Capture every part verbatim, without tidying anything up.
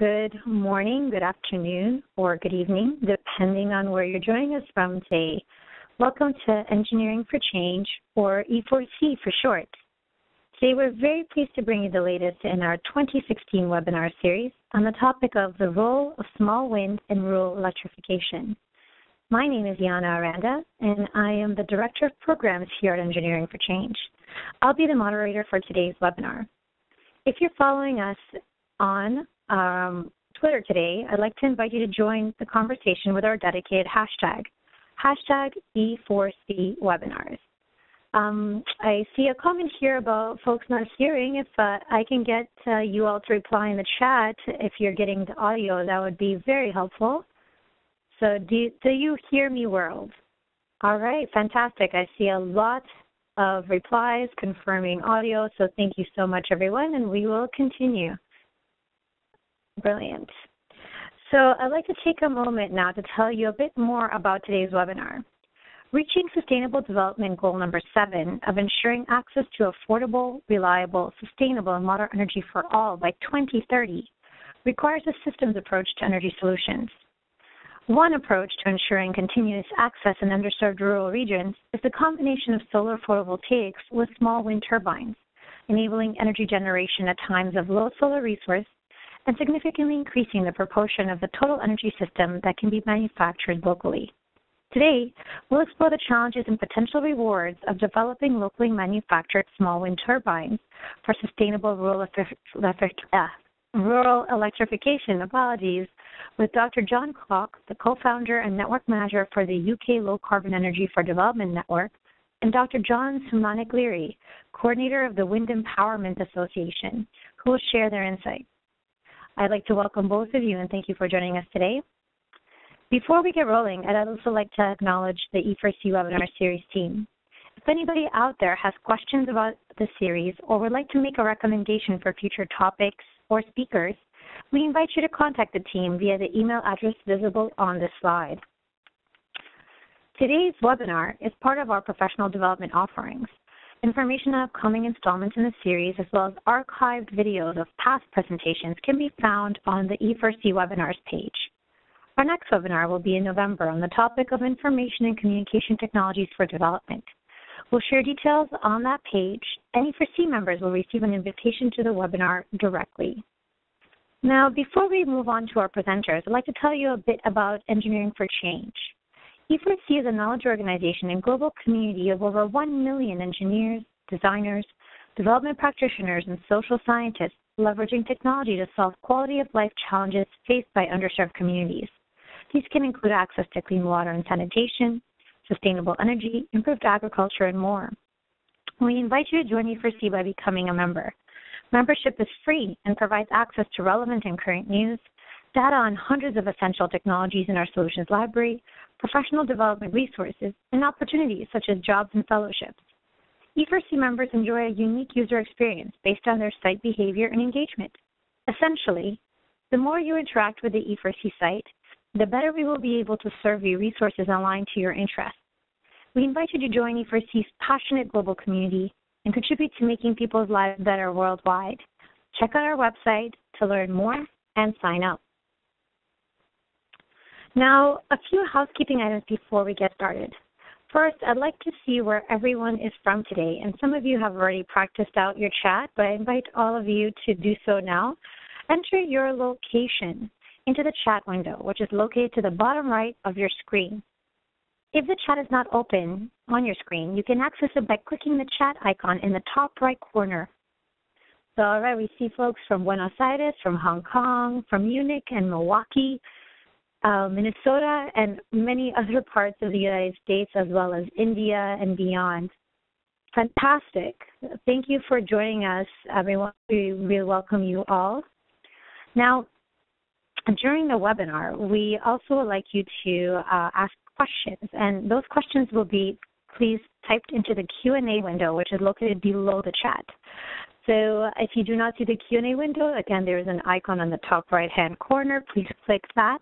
Good morning, good afternoon, or good evening, depending on where you're joining us from today. Welcome to Engineering for Change, or E four C for short. Today we're very pleased to bring you the latest in our twenty sixteen webinar series on the topic of the role of small wind in rural electrification. My name is Yana Aranda, and I am the Director of Programs here at Engineering for Change. I'll be the moderator for today's webinar. If you're following us on um, Twitter today, I'd like to invite you to join the conversation with our dedicated hashtag, hashtag E four C webinars. Um, I see a comment here about folks not hearing. If uh, I can get uh, you all to reply in the chat if you're getting the audio, that would be very helpful. So do, do you hear me, world? All right, fantastic. I see a lot of replies confirming audio, so thank you so much, everyone, and we will continue. Brilliant. So I'd like to take a moment now to tell you a bit more about today's webinar. Reaching Sustainable Development Goal number seven of ensuring access to affordable, reliable, sustainable, and modern energy for all by twenty thirty requires a systems approach to energy solutions. One approach to ensuring continuous access in underserved rural regions is the combination of solar photovoltaics with small wind turbines, enabling energy generation at times of low solar resource and significantly increasing the proportion of the total energy system that can be manufactured locally. Today, we'll explore the challenges and potential rewards of developing locally manufactured small wind turbines for sustainable rural, uh, rural electrification, apologies, with Doctor John Cloke, the co-founder and network manager for the U K Low Carbon Energy for Development Network, and Doctor John Sumanik-Leary, coordinator of the Wind Empowerment Association, who will share their insights. I'd like to welcome both of you and thank you for joining us today. Before we get rolling, I'd also like to acknowledge the E four C webinar series team. If anybody out there has questions about the series or would like to make a recommendation for future topics or speakers, we invite you to contact the team via the email address visible on this slide. Today's webinar is part of our professional development offerings. Information on upcoming installments in the series, as well as archived videos of past presentations, can be found on the E four C webinars page. Our next webinar will be in November on the topic of information and communication technologies for development. We'll share details on that page, and E four C members will receive an invitation to the webinar directly. Now, before we move on to our presenters, I'd like to tell you a bit about Engineering for Change. E four C is a knowledge organization and global community of over one million engineers, designers, development practitioners, and social scientists leveraging technology to solve quality of life challenges faced by underserved communities. These can include access to clean water and sanitation, sustainable energy, improved agriculture, and more. We invite you to join E four C by becoming a member. Membership is free and provides access to relevant and current news, data on hundreds of essential technologies in our solutions library, professional development resources, and opportunities such as jobs and fellowships. E four C members enjoy a unique user experience based on their site behavior and engagement. Essentially, the more you interact with the E four C site, the better we will be able to serve you resources aligned to your interests. We invite you to join E four C's passionate global community and contribute to making people's lives better worldwide. Check out our website to learn more and sign up. Now, a few housekeeping items before we get started. First, I'd like to see where everyone is from today, and some of you have already practiced out your chat, but I invite all of you to do so now. Enter your location into the chat window, which is located to the bottom right of your screen. If the chat is not open on your screen, you can access it by clicking the chat icon in the top right corner. So, all right, we see folks from Buenos Aires, from Hong Kong, from Munich and Milwaukee, uh, Minnesota, and many other parts of the United States, as well as India and beyond. Fantastic. Thank you for joining us, everyone. We really welcome you all. Now, during the webinar, we also would like you to uh, ask questions, and those questions will be please typed into the Q and A window, which is located below the chat. So if you do not see the Q and A window, again, there is an icon on the top right-hand corner. Please click that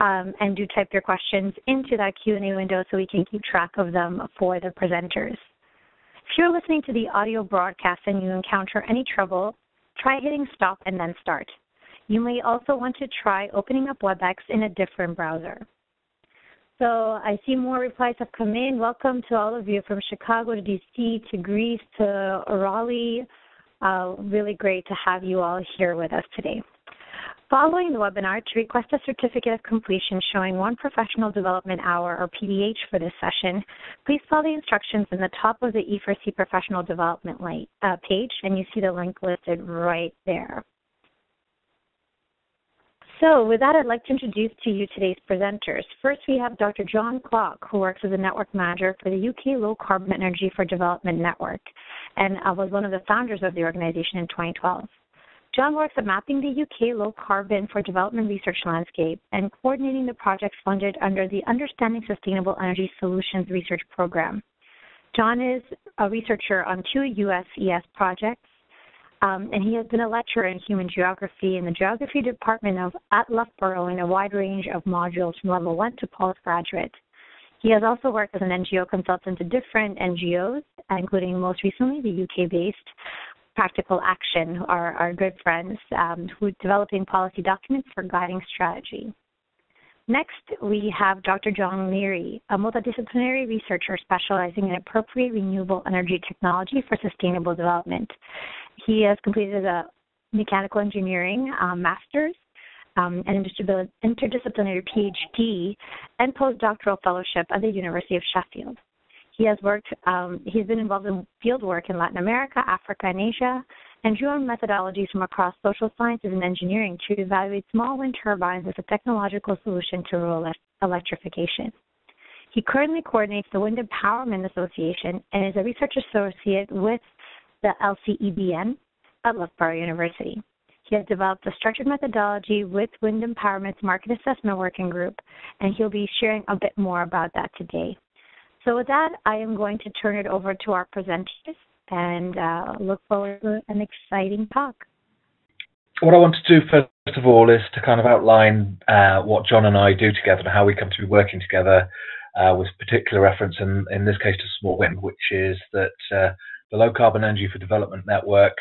um, and do type your questions into that Q and A window so we can keep track of them for the presenters. If you're listening to the audio broadcast and you encounter any trouble, try hitting stop and then start. You may also want to try opening up WebEx in a different browser. So I see more replies have come in. Welcome to all of you from Chicago to D C to Greece to Raleigh. Uh, really great to have you all here with us today. Following the webinar, to request a certificate of completion showing one professional development hour or P D H for this session, please follow the instructions in the top of the E four C professional development light, uh, page, and you see the link listed right there. So with that, I'd like to introduce to you today's presenters. First, we have Doctor John Cloke, who works as a network manager for the U K Low Carbon Energy for Development Network and uh, was one of the founders of the organization in twenty twelve. John works at mapping the U K Low Carbon for Development research landscape and coordinating the projects funded under the Understanding Sustainable Energy Solutions Research Program. John is a researcher on two U S E S projects, um, and he has been a lecturer in human geography in the geography department of at Loughborough in a wide range of modules from level one to postgraduate. He has also worked as an N G O consultant to different N G Os, including most recently the U K-based Practical Action, our, our good friends, um, who are developing policy documents for guiding strategy. Next, we have Doctor John Leary, a multidisciplinary researcher specializing in appropriate renewable energy technology for sustainable development. He has completed a mechanical engineering uh, master's, um, an interdisciplinary P H D, and postdoctoral fellowship at the University of Sheffield. He has worked, um, he's been involved in field work in Latin America, Africa, and Asia, and drew on methodologies from across social sciences and engineering to evaluate small wind turbines as a technological solution to rural electrification. He currently coordinates the Wind Empowerment Association and is a research associate with the L C E B N at Loughborough University. He has developed a structured methodology with Wind Empowerment's Market Assessment Working Group, and he'll be sharing a bit more about that today. So with that, I am going to turn it over to our presenters and uh, look forward to an exciting talk. What I want to do first of all is to kind of outline uh, what John and I do together and how we come to be working together uh, with particular reference in, in this case to small wind, which is that uh, the Low Carbon Energy for Development Network,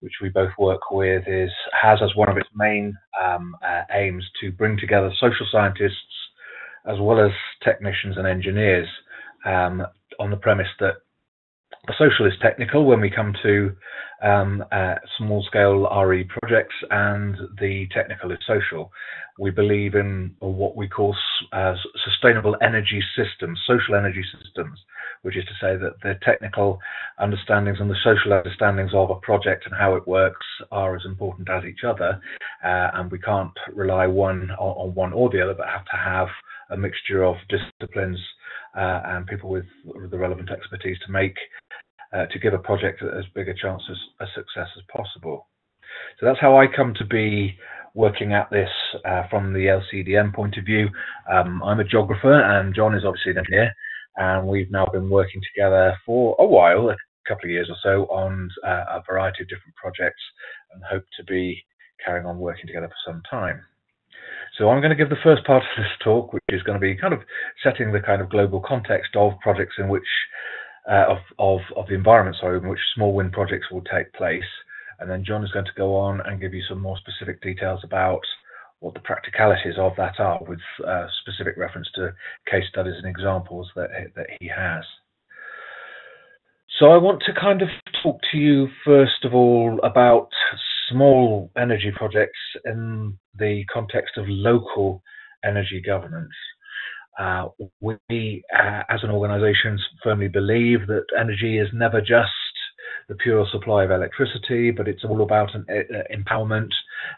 which we both work with, is has as one of its main um, uh, aims to bring together social scientists as well as technicians and engineers. Um, on the premise that the social is technical when we come to um, uh, small-scale R E projects, and the technical is social. We believe in what we call uh, sustainable energy systems, social energy systems, which is to say that the technical understandings and the social understandings of a project and how it works are as important as each other, uh, and we can't rely one on, on one or the other, but have to have a mixture of disciplines Uh, and people with the relevant expertise to make, uh, to give a project as big a chance as a success as possible. So that's how I come to be working at this uh, from the L C D M point of view. Um, I'm a geographer and John is obviously an engineer, and we've now been working together for a while, a couple of years or so, on uh, a variety of different projects, and hope to be carrying on working together for some time. So I'm going to give the first part of this talk, which is going to be kind of setting the kind of global context of projects in which, uh, of, of, of the environment, sorry, in which small wind projects will take place. And then John is going to go on and give you some more specific details about what the practicalities of that are, with uh, specific reference to case studies and examples that, that he has. So I want to kind of talk to you, first of all, about small energy projects in the context of local energy governance. Uh, we, uh, as an organisation, firmly believe that energy is never just the pure supply of electricity, but it's all about an, uh, empowerment,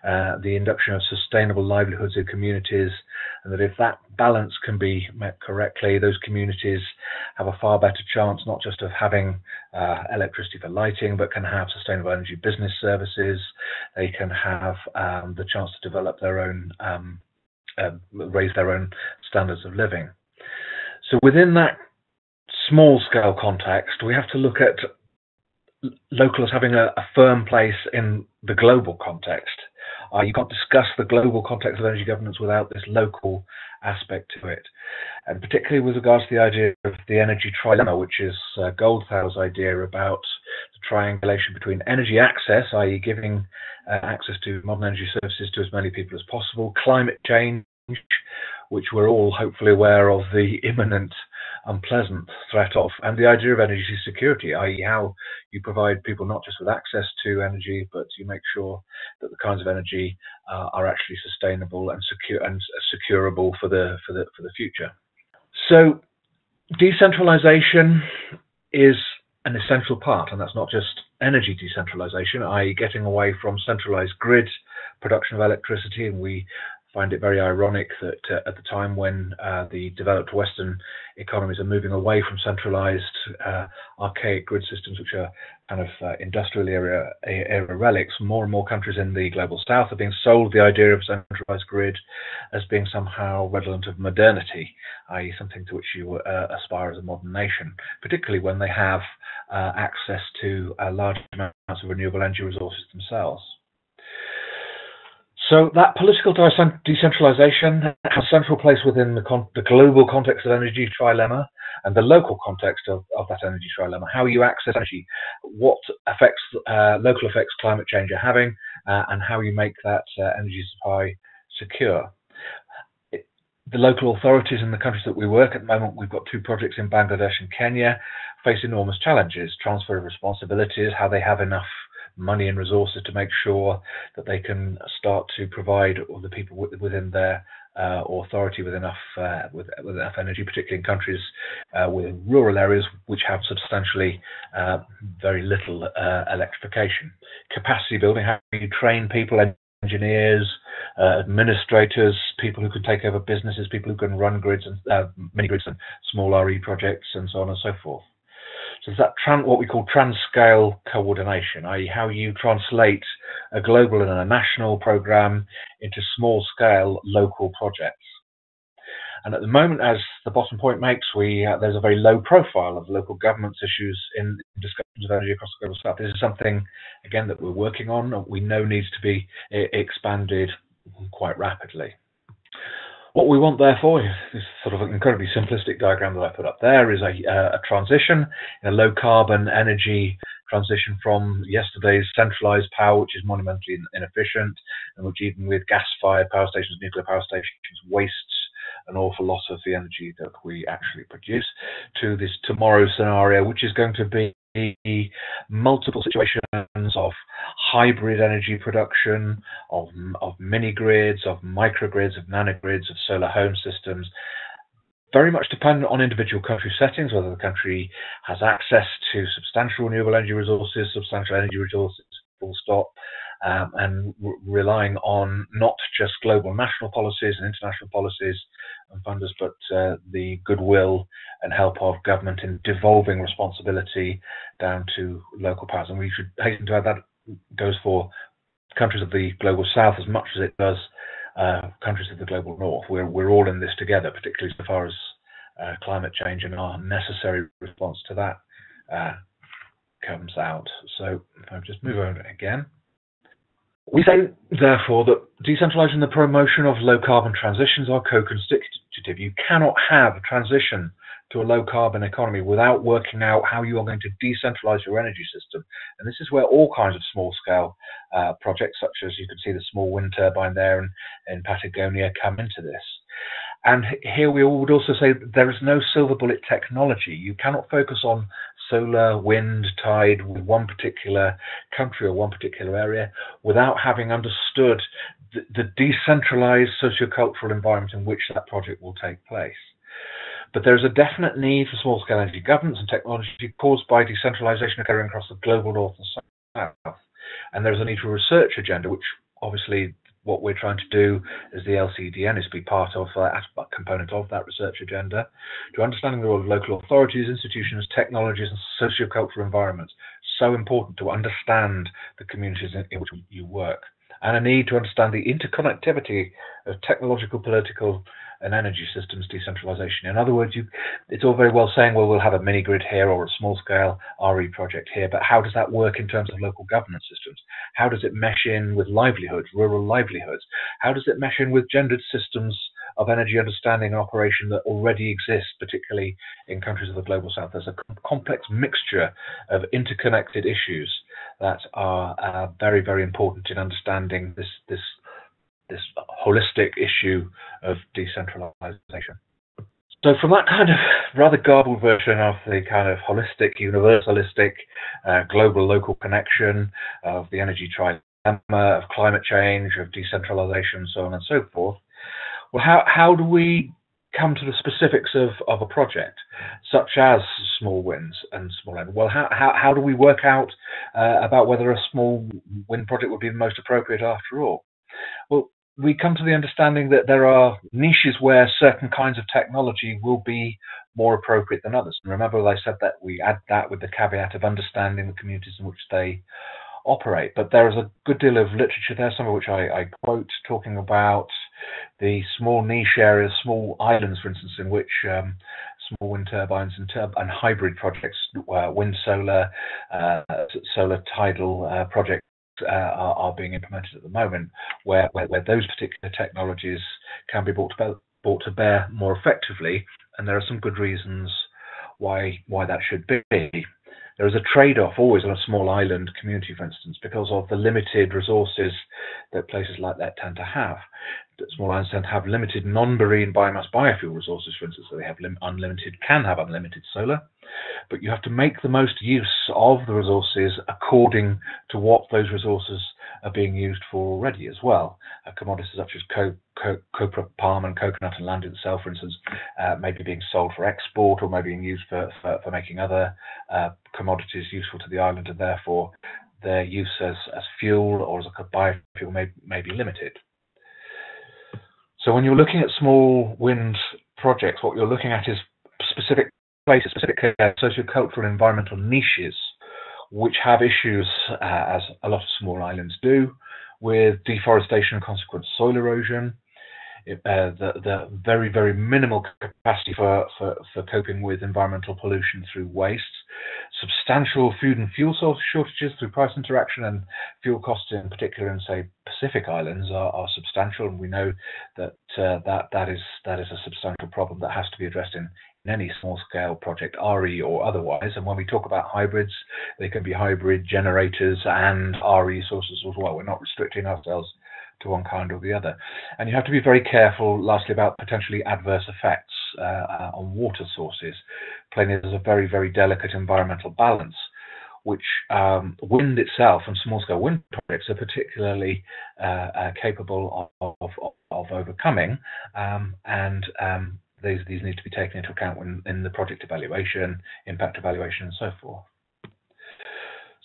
uh, the induction of sustainable livelihoods of communities, and that if that balance can be met correctly, those communities have a far better chance not just of having uh, electricity for lighting, but can have sustainable energy business services. They can have um, the chance to develop their own, um, uh, raise their own standards of living. So within that small scale context, we have to look at local as having a, a firm place in the global context. Uh, you can't discuss the global context of energy governance without this local aspect to it. And particularly with regards to the idea of the energy trilemma, which is uh, Goldthale's idea about the triangulation between energy access, that is giving uh, access to modern energy services to as many people as possible, climate change, which we're all hopefully aware of the imminent unpleasant threat of, and the idea of energy security, that is how you provide people not just with access to energy, but you make sure that the kinds of energy uh, are actually sustainable and secure and securable for the for the for the future. So decentralization is an essential part, and that's not just energy decentralization, that is getting away from centralized grid production of electricity. And we find it very ironic that uh, at the time when uh, the developed Western economies are moving away from centralized uh, archaic grid systems, which are kind of uh, industrial era, era relics, more and more countries in the global south are being sold the idea of centralized grid as being somehow redolent of modernity, that is something to which you uh, aspire as a modern nation, particularly when they have uh, access to uh, large amounts of renewable energy resources themselves. So that political decentralization has a central place within the, con the global context of energy trilemma and the local context of, of that energy trilemma. How you access energy, what effects, uh, local effects climate change are having, uh, and how you make that uh, energy supply secure. It, the local authorities in the countries that we work at the moment, we've got two projects in Bangladesh and Kenya, face enormous challenges, transfer of responsibilities, how they have enough money and resources to make sure that they can start to provide all the people within their uh, authority with enough uh, with, with enough energy, particularly in countries uh, with rural areas which have substantially uh, very little uh, electrification. Capacity building, how you train people, engineers, uh, administrators, people who can take over businesses, people who can run grids and uh, mini grids and small R E projects and so on and so forth. So that tran what we call transcale coordination, that is how you translate a global and a national program into small-scale local projects. And at the moment, as the bottom point makes, we uh, there's a very low profile of local government's issues in discussions of energy across the global south. This is something, again, that we're working on and we know needs to be expanded quite rapidly. What we want, therefore, this sort of incredibly simplistic diagram that I put up there is a, uh, a transition, a low-carbon energy transition from yesterday's centralised power, which is monumentally inefficient, and which even with gas-fired power stations, nuclear power stations, wastes an awful lot of the energy that we actually produce, to this tomorrow scenario, which is going to be multiple situations of hybrid energy production, of, of mini-grids, of microgrids, of nanogrids, of solar home systems, very much dependent on individual country settings, whether the country has access to substantial renewable energy resources, substantial energy resources, full stop, um, and relying on not just global national policies and international policies and funders, but uh, the goodwill and help of government in devolving responsibility down to local powers. And we should hasten to add that goes for countries of the global south as much as it does uh, countries of the global north. We're, we're all in this together, particularly so far as uh, climate change and our necessary response to that uh, comes out. So I'll just move on again. We say, therefore, that decentralization and the promotion of low carbon transitions are co-constitutive. You cannot have a transition to a low carbon economy without working out how you are going to decentralize your energy system. And this is where all kinds of small scale uh, projects, such as you can see the small wind turbine there in, in Patagonia, come into this. And here we would also say that there is no silver bullet technology. You cannot focus on solar, wind, tide with one particular country or one particular area without having understood the, the decentralized sociocultural environment in which that project will take place. But there is a definite need for small-scale energy governance and technology caused by decentralization occurring across the global north and south. And there is a need for a research agenda, which obviously what we're trying to do as the L C D N is be part of uh, a component of that research agenda, to understanding the role of local authorities, institutions, technologies, and sociocultural environments. So important to understand the communities in, in which you work, and a need to understand the interconnectivity of technological, political, and energy systems decentralization. In other words, you, it's all very well saying, well, we'll have a mini grid here or a small scale R E project here, but how does that work in terms of local governance systems? How does it mesh in with livelihoods, rural livelihoods? How does it mesh in with gendered systems of energy understanding and operation that already exists, particularly in countries of the global south. There's a complex mixture of interconnected issues that are uh, very, very important in understanding this, this, this holistic issue of decentralization. So from that kind of rather garbled version of the kind of holistic, universalistic, uh, global, local connection of the energy trilemma, of climate change, of decentralization, so on and so forth, well, how, how do we come to the specifics of, of a project, such as small winds and small end? Well, how, how, how do we work out uh, about whether a small wind project would be the most appropriate after all? Well, we come to the understanding that there are niches where certain kinds of technology will be more appropriate than others. And remember, I said that we add that with the caveat of understanding the communities in which they operate. But there is a good deal of literature there, some of which I, I quote, talking about the small niche areas, small islands, for instance, in which um, small wind turbines and, turb and hybrid projects, uh, wind solar, uh, solar tidal uh, projects, Uh, are, are being implemented at the moment, where, where, where those particular technologies can be brought to, bear, brought to bear more effectively, and there are some good reasons why why that should be. There is a trade-off always on a small island community, for instance, because of the limited resources that places like that tend to have. Small islands tend to have limited non-marine biomass biofuel resources, for instance, so they have lim unlimited, can have unlimited solar, but you have to make the most use of the resources according to what those resources are being used for already as well. Uh, commodities such as co co copra, palm and coconut and land itself, for instance, uh, may be being sold for export or maybe being used for, for, for making other uh, commodities useful to the island, and therefore their use as, as fuel or as a biofuel may, may be limited. So when you're looking at small wind projects, what you're looking at is specific places, specific uh, socio-cultural and environmental niches, which have issues, uh, as a lot of small islands do, with deforestation and consequent soil erosion, it, uh, the, the very, very minimal capacity for, for, for coping with environmental pollution through waste, substantial food and fuel source shortages through price interaction, and fuel costs in particular in, say, Pacific Islands are, are substantial, and we know that, uh, that, that, is, that is a substantial problem that has to be addressed in any small-scale project, R E or otherwise. And when we talk about hybrids, they can be hybrid generators and R E sources as well. We're not restricting ourselves to one kind or the other. And you have to be very careful, lastly, about potentially adverse effects uh, on water sources. Plainly, there's a very, very delicate environmental balance, which um, wind itself and small-scale wind projects are particularly uh, uh, capable of, of, of overcoming, um, and um, These, these need to be taken into account when in the project evaluation, impact evaluation, and so forth.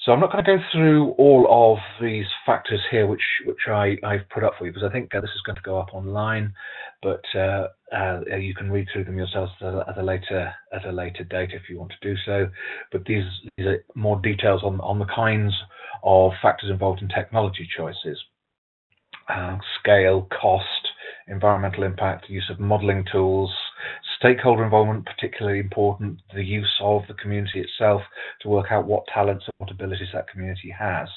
So I'm not going to go through all of these factors here, which which I, I've put up for you, because I think uh, this is going to go up online, but uh, uh, you can read through them yourselves at a, at a later at a later date if you want to do so. But these, these are more details on on the kinds of factors involved in technology choices, uh, scale, cost, environmental impact, use of modelling tools, stakeholder involvement particularly important, the use of the community itself to work out what talents and what abilities that community has.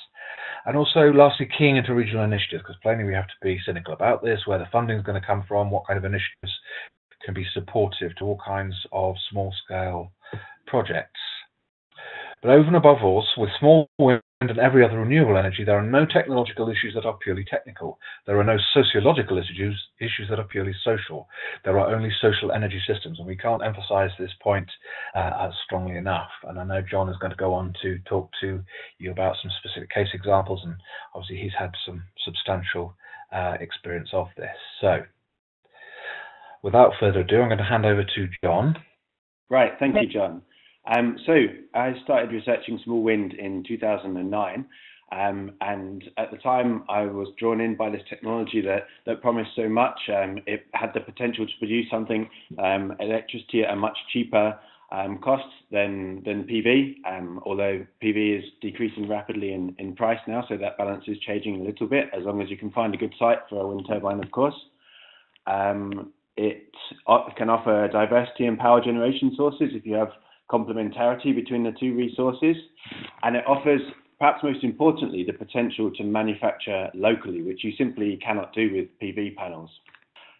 And also, lastly, keying into regional initiatives, because plainly we have to be cynical about this, where the funding is going to come from, what kind of initiatives can be supportive to all kinds of small-scale projects. But over and above all, with small wind and every other renewable energy, there are no technological issues that are purely technical. There are no sociological issues, issues that are purely social. There are only social energy systems, and we can't emphasize this point uh, as strongly enough. And I know John is going to go on to talk to you about some specific case examples, and obviously he's had some substantial uh, experience of this. So without further ado, I'm going to hand over to John. Right, thank you, John. Um, so I started researching small wind in two thousand nine, um, and at the time I was drawn in by this technology that, that promised so much. Um, it had the potential to produce something, um, electricity at a much cheaper um, cost than, than P V, um, although P V is decreasing rapidly in, in price now, so that balance is changing a little bit, as long as you can find a good site for a wind turbine, of course. Um, it can offer diversity in power generation sources if you have complementarity between the two resources, and it offers, perhaps most importantly, the potential to manufacture locally, which you simply cannot do with P V panels.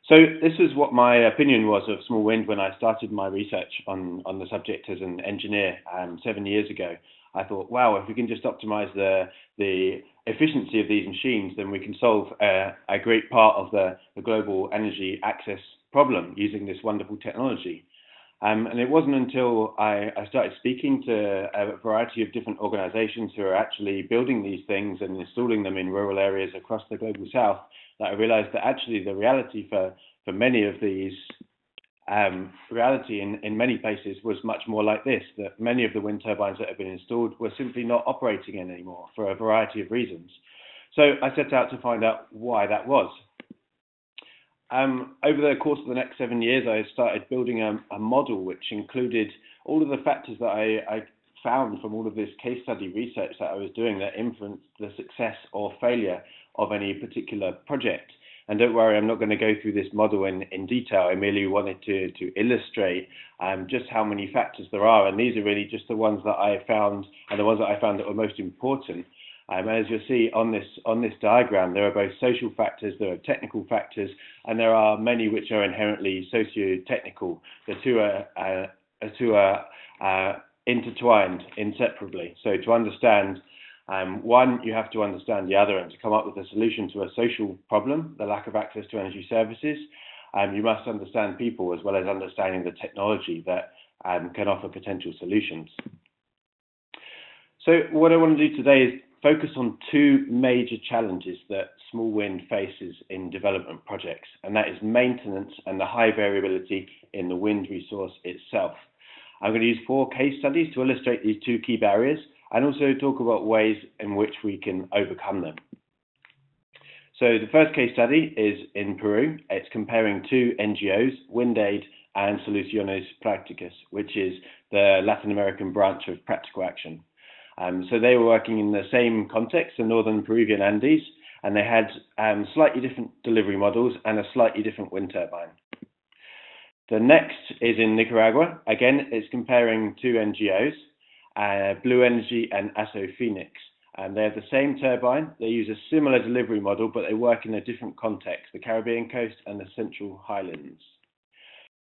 So this is what my opinion was of small wind when I started my research on, on the subject as an engineer um, seven years ago. I thought, wow, if we can just optimize the, the efficiency of these machines, then we can solve uh, a great part of the, the global energy access problem using this wonderful technology. Um, and it wasn't until I, I started speaking to a variety of different organizations who are actually building these things and installing them in rural areas across the global south that I realized that actually the reality for, for many of these, um, reality in, in many places was much more like this, that many of the wind turbines that have been installed were simply not operating anymore for a variety of reasons. So I set out to find out why that was. Um, over the course of the next seven years, I started building a, a model which included all of the factors that I, I found from all of this case study research that I was doing that influenced the success or failure of any particular project. And don't worry, I'm not going to go through this model in, in detail. I merely wanted to, to illustrate um, just how many factors there are. And these are really just the ones that I found and the ones that I found that were most important. Um, as you'll see on this on this diagram, there are both social factors, there are technical factors, and there are many which are inherently socio-technical. The two are, uh, the two are uh, intertwined inseparably. So to understand um, one, you have to understand the other, and to come up with a solution to a social problem, the lack of access to energy services, um, you must understand people as well as understanding the technology that um, can offer potential solutions. So what I want to do today is focus on two major challenges that small wind faces in development projects, and that is maintenance and the high variability in the wind resource itself. I'm going to use four case studies to illustrate these two key barriers and also talk about ways in which we can overcome them. So the first case study is in Peru. It's comparing two N G Os, WindAid and Soluciones Prácticas, which is the Latin American branch of Practical Action. Um, so they were working in the same context, the northern Peruvian Andes, and they had um, slightly different delivery models and a slightly different wind turbine. The next is in Nicaragua. Again, it's comparing two N G Os, uh, Blue Energy and AsoFénix. Um, they have the same turbine, they use a similar delivery model, but they work in a different context, the Caribbean coast and the Central Highlands.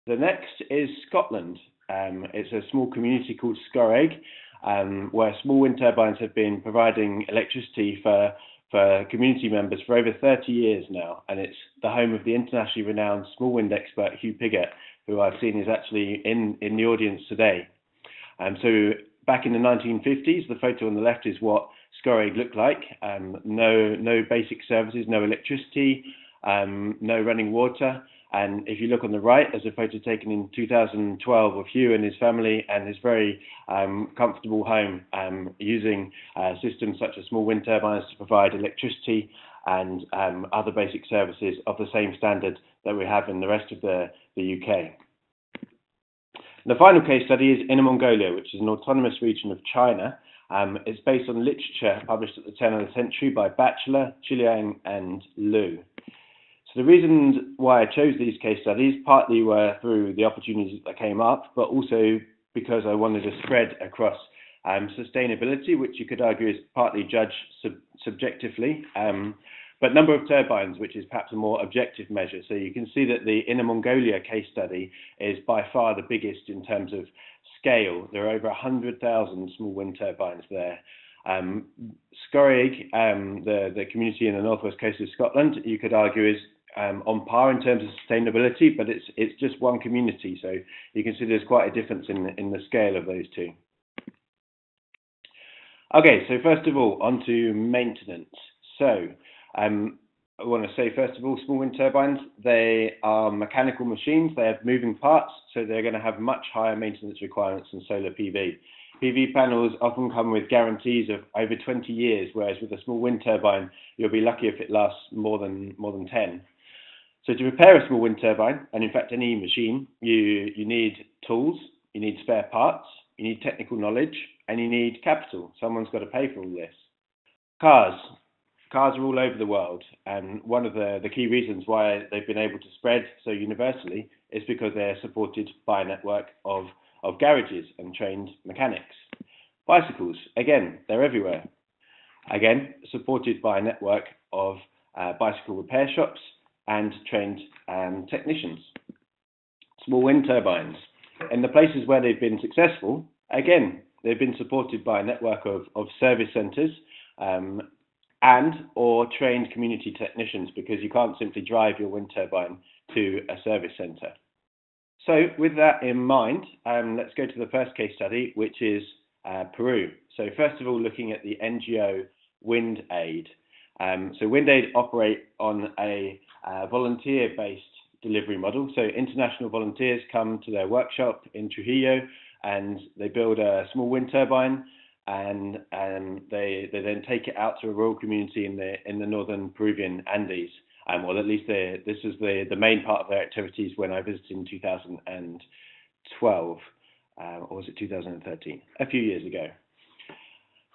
The next is Scotland. Um, it's a small community called Scoraig, Um, where small wind turbines have been providing electricity for, for community members for over thirty years now. And it's the home of the internationally renowned small wind expert, Hugh Piggott, who I've seen is actually in, in the audience today. Um, so back in the nineteen fifties, the photo on the left is what Scoraig looked like. Um, no, no basic services, no electricity, um, no running water. And if you look on the right, there's a photo taken in two thousand twelve of Hugh and his family and his very um, comfortable home um, using uh, systems such as small wind turbines to provide electricity and um, other basic services of the same standard that we have in the rest of the, the U K. The final case study is Inner Mongolia, which is an autonomous region of China. Um, it's based on literature published at the turn of the century by Batchelor, Chiliang and Liu. So the reason why I chose these case studies partly were through the opportunities that came up, but also because I wanted to spread across um, sustainability, which you could argue is partly judged sub subjectively, um, but number of turbines, which is perhaps a more objective measure. So you can see that the Inner Mongolia case study is by far the biggest in terms of scale. There are over one hundred thousand small wind turbines there. Um, Scoraig, um, the, the community in the northwest coast of Scotland, you could argue is Um, on par in terms of sustainability, but it's it's just one community, so you can see there's quite a difference in the, in the scale of those two. Okay, so first of all, on to maintenance. So um, I want to say first of all, small wind turbines, they are mechanical machines, they have moving parts, so they're going to have much higher maintenance requirements than solar P V. P V panels often come with guarantees of over twenty years, whereas with a small wind turbine, you'll be lucky if it lasts more than more than ten. So to repair a small wind turbine, and in fact any machine, you, you need tools, you need spare parts, you need technical knowledge, and you need capital. Someone's got to pay for all this. Cars. Cars are all over the world, and one of the, the key reasons why they've been able to spread so universally is because they're supported by a network of, of garages and trained mechanics. Bicycles, again, they're everywhere. Again, supported by a network of uh, bicycle repair shops, and trained um, technicians. Small wind turbines. In the places where they've been successful, again, they've been supported by a network of, of service centres um, and or trained community technicians, because you can't simply drive your wind turbine to a service centre. So with that in mind, um, let's go to the first case study, which is uh, Peru. So first of all, looking at the N G O WindAid. Um, so WindAid operate on a uh, volunteer-based delivery model. So international volunteers come to their workshop in Trujillo and they build a small wind turbine, and um, they, they then take it out to a rural community in the, in the northern Peruvian Andes. Um, well, at least this is the, the main part of their activities when I visited in two thousand twelve, uh, or was it two thousand thirteen? A few years ago.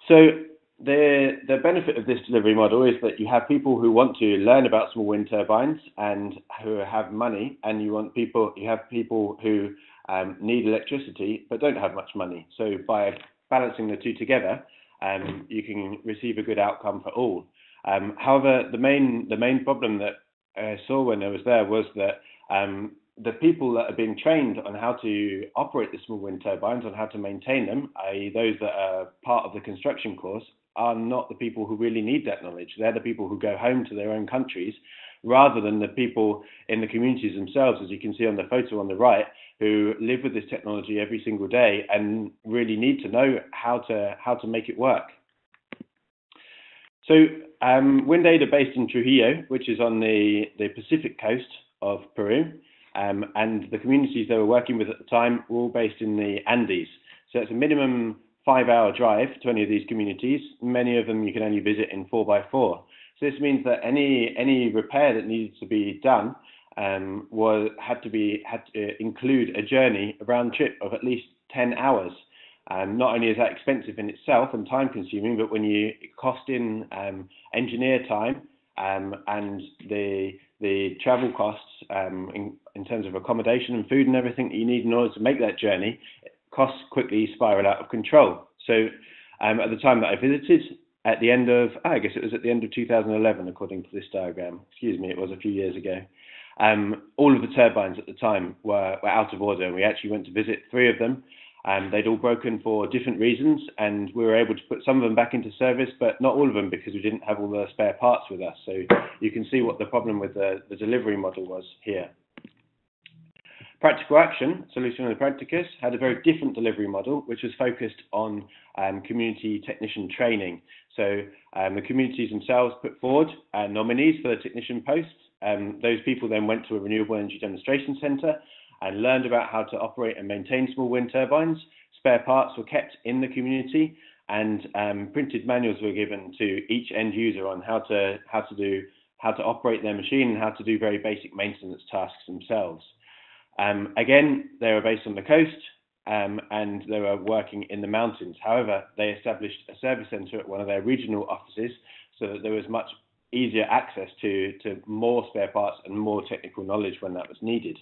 So the, the benefit of this delivery model is that you have people who want to learn about small wind turbines and who have money, and you want people, you have people who um, need electricity but don't have much money. So by balancing the two together, um, you can receive a good outcome for all. Um, however, the main the main problem that I saw when I was there was that um, the people that are being trained on how to operate the small wind turbines, on how to maintain them, that is those that are part of the construction course, are not the people who really need that knowledge. They're the people who go home to their own countries, rather than the people in the communities themselves, as you can see on the photo on the right, who live with this technology every single day and really need to know how to how to make it work. So um, WindAid are based in Trujillo, which is on the, the Pacific coast of Peru, um, and the communities they were working with at the time were all based in the Andes. So it's a minimum five-hour drive to any of these communities. Many of them you can only visit in four by four. So this means that any any repair that needed to be done um, was had to be had to include a journey, a round trip of at least ten hours. Um, not only is that expensive in itself and time-consuming, but when you cost in um, engineer time um, and the the travel costs um, in, in terms of accommodation and food and everything that you need in order to make that journey, costs quickly spiral out of control. So um, at the time that I visited, at the end of, I guess it was at the end of two thousand eleven, according to this diagram, excuse me, it was a few years ago, um, all of the turbines at the time were, were out of order. We actually went to visit three of them. Um, they'd all broken for different reasons, and we were able to put some of them back into service, but not all of them, because we didn't have all the spare parts with us. So you can see what the problem with the, the delivery model was here. Practical Action, Soluciones Prácticas, had a very different delivery model, which was focused on um, community technician training. So um, the communities themselves put forward uh, nominees for the technician posts. Um, those people then went to a renewable energy demonstration centre and learned about how to operate and maintain small wind turbines. Spare parts were kept in the community, and um, printed manuals were given to each end user on how to how to do how to operate their machine and how to do very basic maintenance tasks themselves. Um, again, they were based on the coast um, and they were working in the mountains. However, they established a service centre at one of their regional offices so that there was much easier access to to more spare parts and more technical knowledge when that was needed.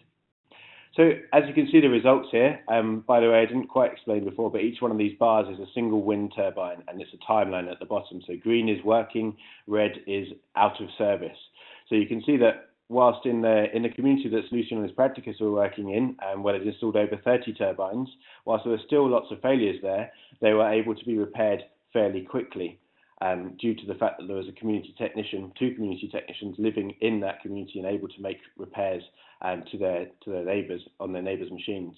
So as you can see the results here, um, by the way, I didn't quite explain before, but each one of these bars is a single wind turbine, and it's a timeline at the bottom. So green is working, red is out of service. So you can see that whilst in the in the community that Soluciones Prácticas were working in, um, where they installed over thirty turbines, whilst there were still lots of failures there, they were able to be repaired fairly quickly um, due to the fact that there was a community technician, two community technicians living in that community and able to make repairs Um, to their to their neighbours on their neighbours' machines.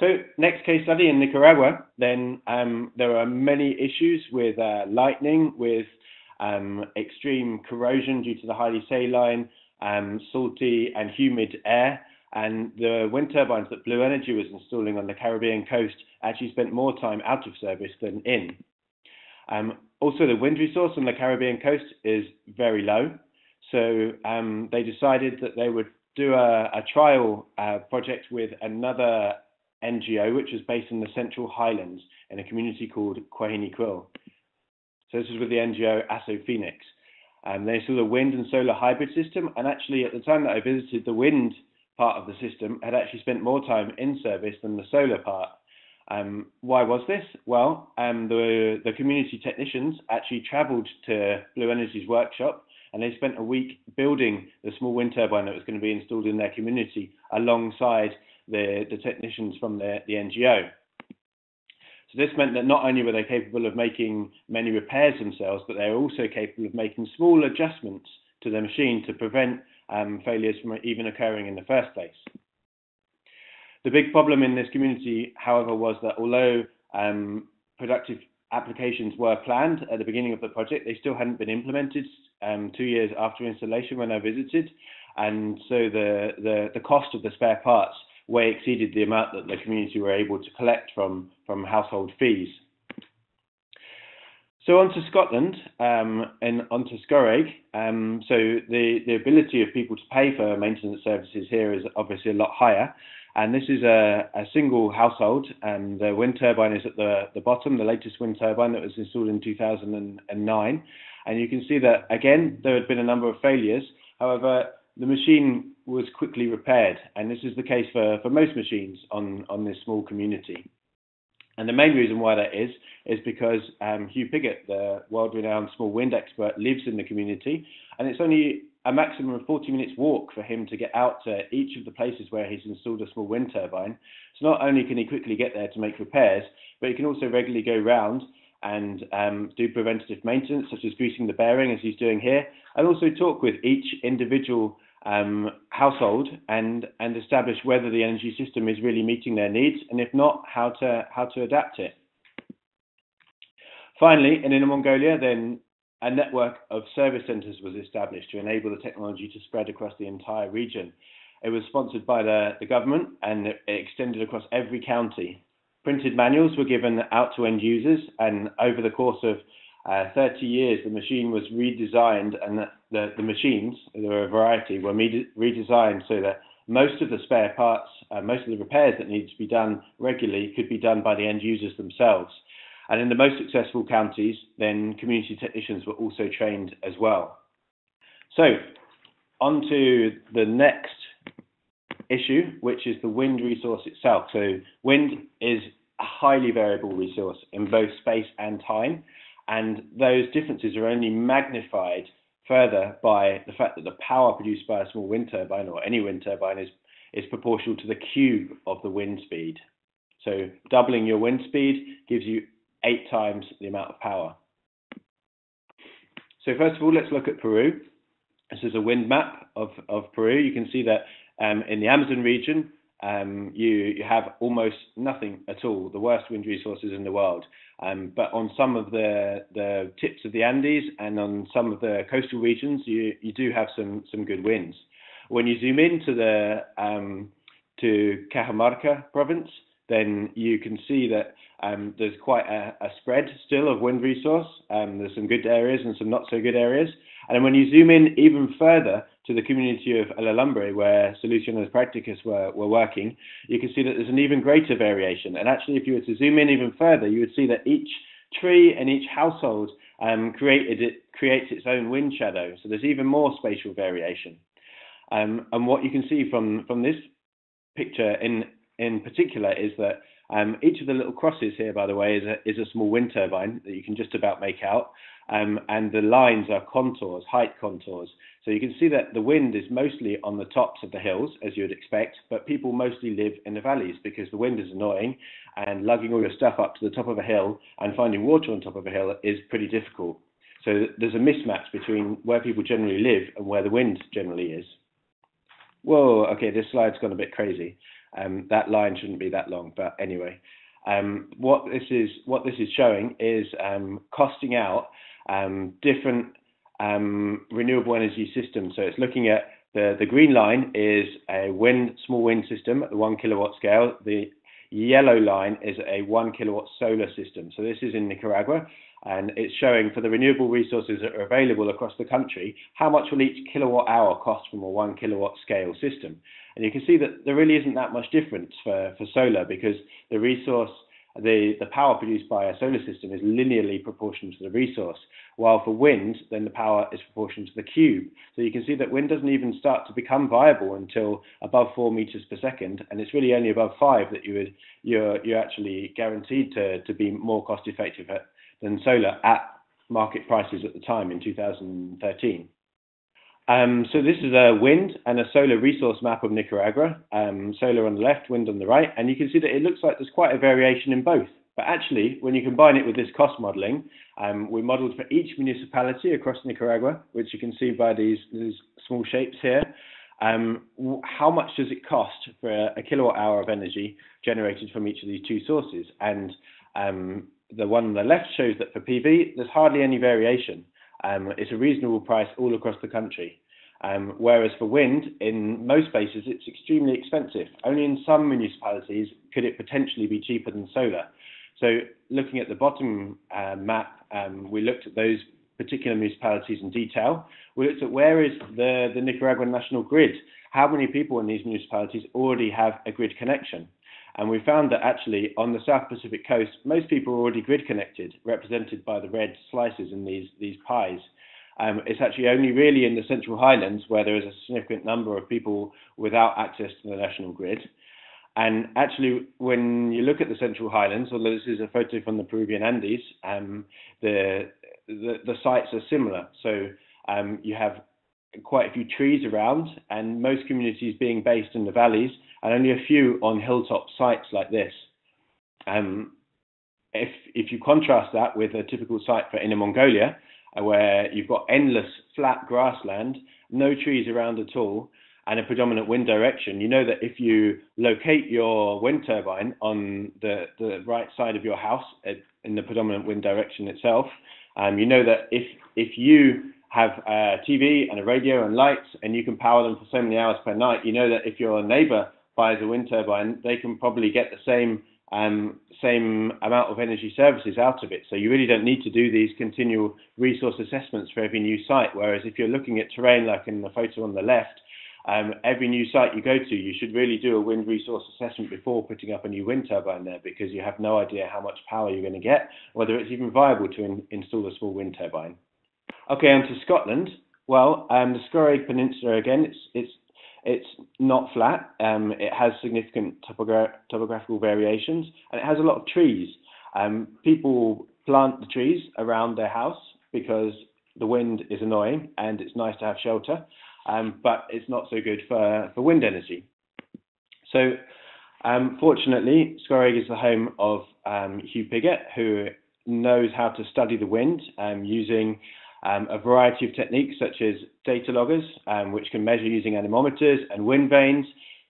So next case study in Nicaragua. Then um, there are many issues with uh, lightning, with um, extreme corrosion due to the highly saline, um, salty and humid air. And the wind turbines that Blue Energy was installing on the Caribbean coast actually spent more time out of service than in. Um, also, the wind resource on the Caribbean coast is very low. So um, they decided that they would do a, a trial uh, project with another N G O, which is based in the Central Highlands in a community called Quainiquil. So this is with the N G O AsoFénix. Um, they saw the wind and solar hybrid system, and actually at the time that I visited, the wind part of the system had actually spent more time in service than the solar part. Um, why was this? Well, um, the, the community technicians actually travelled to Blue Energy's workshop and they spent a week building the small wind turbine that was going to be installed in their community alongside the, the technicians from the, the N G O. So this meant that not only were they capable of making many repairs themselves, but they were also capable of making small adjustments to their machine to prevent um, failures from even occurring in the first place. The big problem in this community, however, was that although um, productive applications were planned at the beginning of the project, they still hadn't been implemented um, two years after installation when I visited, and so the, the, the cost of the spare parts way exceeded the amount that the community were able to collect from, from household fees. So on to Scotland um, and on to Scoraig. Um, so the, the ability of people to pay for maintenance services here is obviously a lot higher. And this is a, a single household, and the wind turbine is at the, the bottom, the latest wind turbine that was installed in two thousand nine. And you can see that, again, there had been a number of failures. However, the machine was quickly repaired, and this is the case for, for most machines on, on this small community. And the main reason why that is, is because um, Hugh Piggott, the world-renowned small wind expert, lives in the community, and it's only a maximum of forty minutes walk for him to get out to each of the places where he's installed a small wind turbine. So not only can he quickly get there to make repairs, but he can also regularly go round and um, do preventative maintenance, such as greasing the bearing as he's doing here, and also talk with each individual um, household and, and establish whether the energy system is really meeting their needs, and if not, how to, how to adapt it. Finally, in Inner Mongolia, then a network of service centres was established to enable the technology to spread across the entire region. It was sponsored by the, the government, and it extended across every county. Printed manuals were given out to end users, and over the course of uh, thirty years, the machine was redesigned, and the, the, the machines, there were a variety, were redesigned so that most of the spare parts, uh, most of the repairs that needed to be done regularly could be done by the end users themselves. And in the most successful counties, then community technicians were also trained as well. So on to the next issue, which is the wind resource itself. So wind is a highly variable resource in both space and time, and those differences are only magnified further by the fact that the power produced by a small wind turbine or any wind turbine is, is proportional to the cube of the wind speed. So doubling your wind speed gives you eight times the amount of power. So first of all, let's look at Peru. This is a wind map of, of Peru. You can see that Um, in the Amazon region, um, you, you have almost nothing at all, the worst wind resources in the world. Um, but on some of the, the tips of the Andes and on some of the coastal regions, you, you do have some, some good winds. When you zoom in to, the, um, to Cajamarca province, then you can see that um, there's quite a, a spread still of wind resource. Um, there's some good areas and some not so good areas. And when you zoom in even further to the community of El Alumbre, where Soluciones Prácticas were, were working, you can see that there's an even greater variation. And actually, if you were to zoom in even further, you would see that each tree and each household um, created it, creates its own wind shadow. So there's even more spatial variation. Um, and what you can see from, from this picture in in particular is that um, each of the little crosses here, by the way, is a, is a small wind turbine that you can just about make out. Um, and the lines are contours, height contours. So you can see that the wind is mostly on the tops of the hills, as you would expect, but people mostly live in the valleys because the wind is annoying, and lugging all your stuff up to the top of a hill and finding water on top of a hill is pretty difficult. So there's a mismatch between where people generally live and where the wind generally is. Whoa, okay, this slide's gone a bit crazy. Um, that line shouldn't be that long, but anyway, um, what this is what this is showing is um, costing out um, different um, renewable energy systems. So it's looking at the the green line is a wind small wind system at the one kilowatt scale. The yellow line is a one kilowatt solar system. So this is in Nicaragua, and it's showing for the renewable resources that are available across the country, how much will each kilowatt hour cost from a one kilowatt scale system. And you can see that there really isn't that much difference for, for solar, because the resource, the, the power produced by a solar system is linearly proportional to the resource, while for wind, then the power is proportional to the cube. So you can see that wind doesn't even start to become viable until above four meters per second, and it's really only above five that you would, you're, you're actually guaranteed to, to be more cost effective at, than solar at market prices at the time in two thousand thirteen. Um, so this is a wind and a solar resource map of Nicaragua, um, solar on the left, wind on the right, and you can see that it looks like there's quite a variation in both. But actually, when you combine it with this cost modelling, um, we modelled for each municipality across Nicaragua, which you can see by these, these small shapes here. Um, how much does it cost for a, a kilowatt hour of energy generated from each of these two sources? And um, the one on the left shows that for P V, there's hardly any variation. Um, it's a reasonable price all across the country. Um, whereas for wind, in most places, it's extremely expensive. Only in some municipalities could it potentially be cheaper than solar. So looking at the bottom uh, map, um, we looked at those particular municipalities in detail. We looked at where is the, the Nicaraguan national grid? How many people in these municipalities already have a grid connection? And we found that actually on the South Pacific coast, most people are already grid connected, represented by the red slices in these, these pies. Um, it's actually only really in the Central Highlands where there is a significant number of people without access to the national grid. And actually, when you look at the Central Highlands, although this is a photo from the Peruvian Andes, um, the, the the sites are similar. So um, you have quite a few trees around, and most communities being based in the valleys, and only a few on hilltop sites like this. Um, if if you contrast that with a typical site for Inner Mongolia, where you've got endless flat grassland, no trees around at all, and a predominant wind direction, you know that if you locate your wind turbine on the, the right side of your house in the predominant wind direction itself, um, you know that if if you have a T V and a radio and lights and you can power them for so many hours per night, you know that if your neighbor buys a wind turbine, they can probably get the same um, same amount of energy services out of it. So you really don't need to do these continual resource assessments for every new site. Whereas if you're looking at terrain, like in the photo on the left, Um, every new site you go to, you should really do a wind resource assessment before putting up a new wind turbine there, because you have no idea how much power you're going to get, whether it's even viable to in install a small wind turbine. Okay, on to Scotland. Well, um, the Scoraig Peninsula, again, it's, it's, it's not flat. Um, it has significant topogra topographical variations, and it has a lot of trees. Um, people plant the trees around their house because the wind is annoying and it's nice to have shelter. Um, but it's not so good for, for wind energy. So um, fortunately, Scoraig is the home of um, Hugh Piggott, who knows how to study the wind um, using um, a variety of techniques such as data loggers, um, which can measure using anemometers and wind vanes.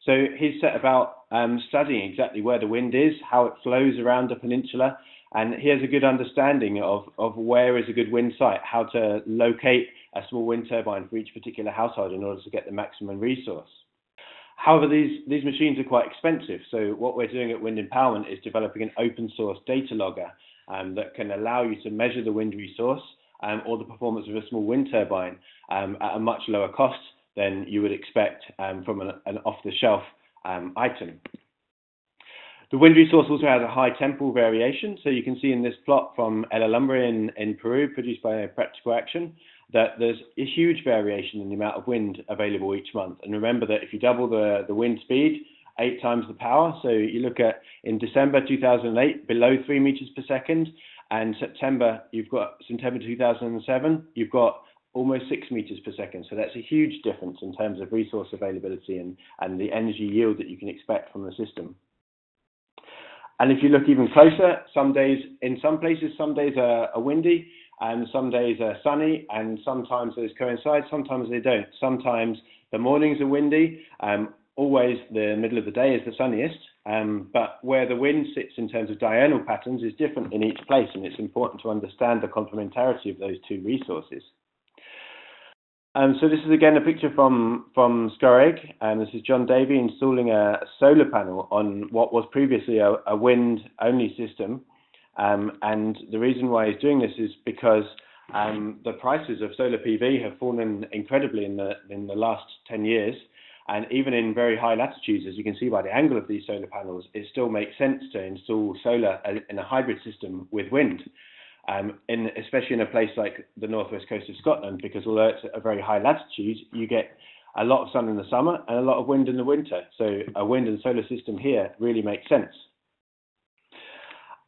So he's set about um, studying exactly where the wind is, how it flows around the peninsula, and he has a good understanding of, of where is a good wind site, how to locate a small wind turbine for each particular household in order to get the maximum resource. However, these, these machines are quite expensive. So what we're doing at Wind Empowerment is developing an open source data logger um, that can allow you to measure the wind resource um, or the performance of a small wind turbine um, at a much lower cost than you would expect um, from an, an off-the-shelf um, item. The wind resource also has a high temporal variation. So you can see in this plot from El Alumbre in, in Peru, produced by Practical Action, that there's a huge variation in the amount of wind available each month. And remember that if you double the, the wind speed, eight times the power. So you look at in December two thousand eight, below three meters per second, and September, you've got September two thousand seven, you've got almost six meters per second. So that's a huge difference in terms of resource availability and, and the energy yield that you can expect from the system. And if you look even closer, some days, in some places, some days are, are windy, and some days are sunny, and sometimes those coincide, sometimes they don't. Sometimes the mornings are windy, um, always the middle of the day is the sunniest, um, but where the wind sits in terms of diurnal patterns is different in each place, and it's important to understand the complementarity of those two resources. Um, so this is again a picture from, from Scoraig, and this is John Davey installing a solar panel on what was previously a, a wind-only system. Um, and the reason why he's doing this is because um, the prices of solar P V have fallen incredibly in the, in the last ten years. And even in very high latitudes, as you can see by the angle of these solar panels, it still makes sense to install solar in a hybrid system with wind. Um, in, especially in a place like the northwest coast of Scotland, because although it's a very high latitude, you get a lot of sun in the summer and a lot of wind in the winter. So a wind and solar system here really makes sense.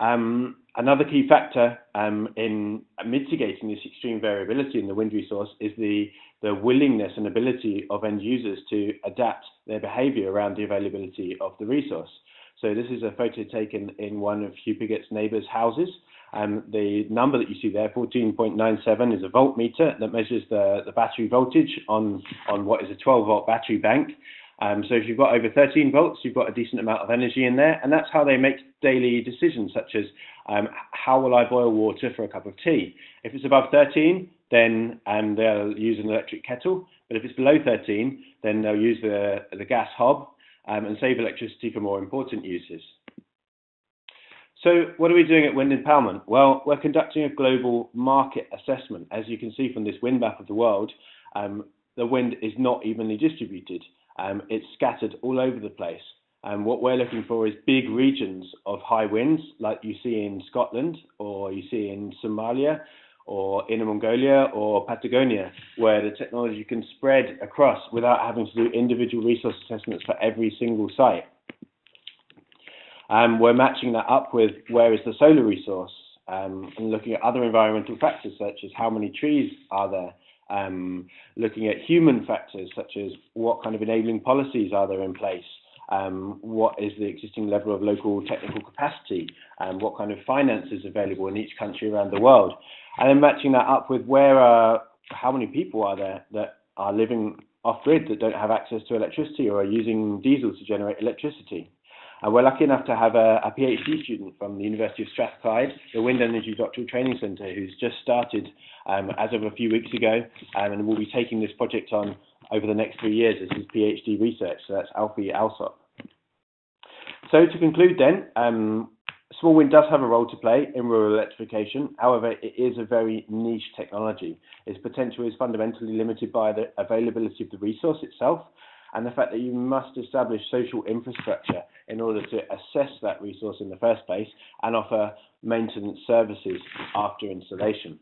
Um, another key factor um, in mitigating this extreme variability in the wind resource is the, the willingness and ability of end users to adapt their behaviour around the availability of the resource. So this is a photo taken in one of Hugh Pigott's neighbours' houses. Um, the number that you see there, fourteen point nine seven, is a voltmeter that measures the, the battery voltage on, on what is a twelve volt battery bank. Um, so if you've got over thirteen volts, you've got a decent amount of energy in there, and that's how they make daily decisions, such as um, how will I boil water for a cup of tea? If it's above thirteen, then um, they'll use an electric kettle, but if it's below thirteen, then they'll use the, the gas hob um, and save electricity for more important uses. So what are we doing at Wind Empowerment? Well, we're conducting a global market assessment. As you can see from this wind map of the world, um, the wind is not evenly distributed. Um, it's scattered all over the place. And what we're looking for is big regions of high winds, like you see in Scotland, or you see in Somalia, or Inner Mongolia, or Patagonia, where the technology can spread across without having to do individual resource assessments for every single site. Um, we're matching that up with where is the solar resource, um, and looking at other environmental factors such as how many trees are there, um, looking at human factors such as what kind of enabling policies are there in place, um, what is the existing level of local technical capacity, and what kind of finance is available in each country around the world, and then matching that up with where are, how many people are there that are living off-grid that don't have access to electricity or are using diesel to generate electricity. And we're lucky enough to have a, a PhD student from the University of Strathclyde, the Wind Energy Doctoral Training Centre, who's just started um, as of a few weeks ago, um, and will be taking this project on over the next three years as his PhD research. So that's Alfie Alsop. So to conclude then, um, small wind does have a role to play in rural electrification. However, it is a very niche technology. Its potential is fundamentally limited by the availability of the resource itself, and the fact that you must establish social infrastructure in order to assess that resource in the first place and offer maintenance services after installation.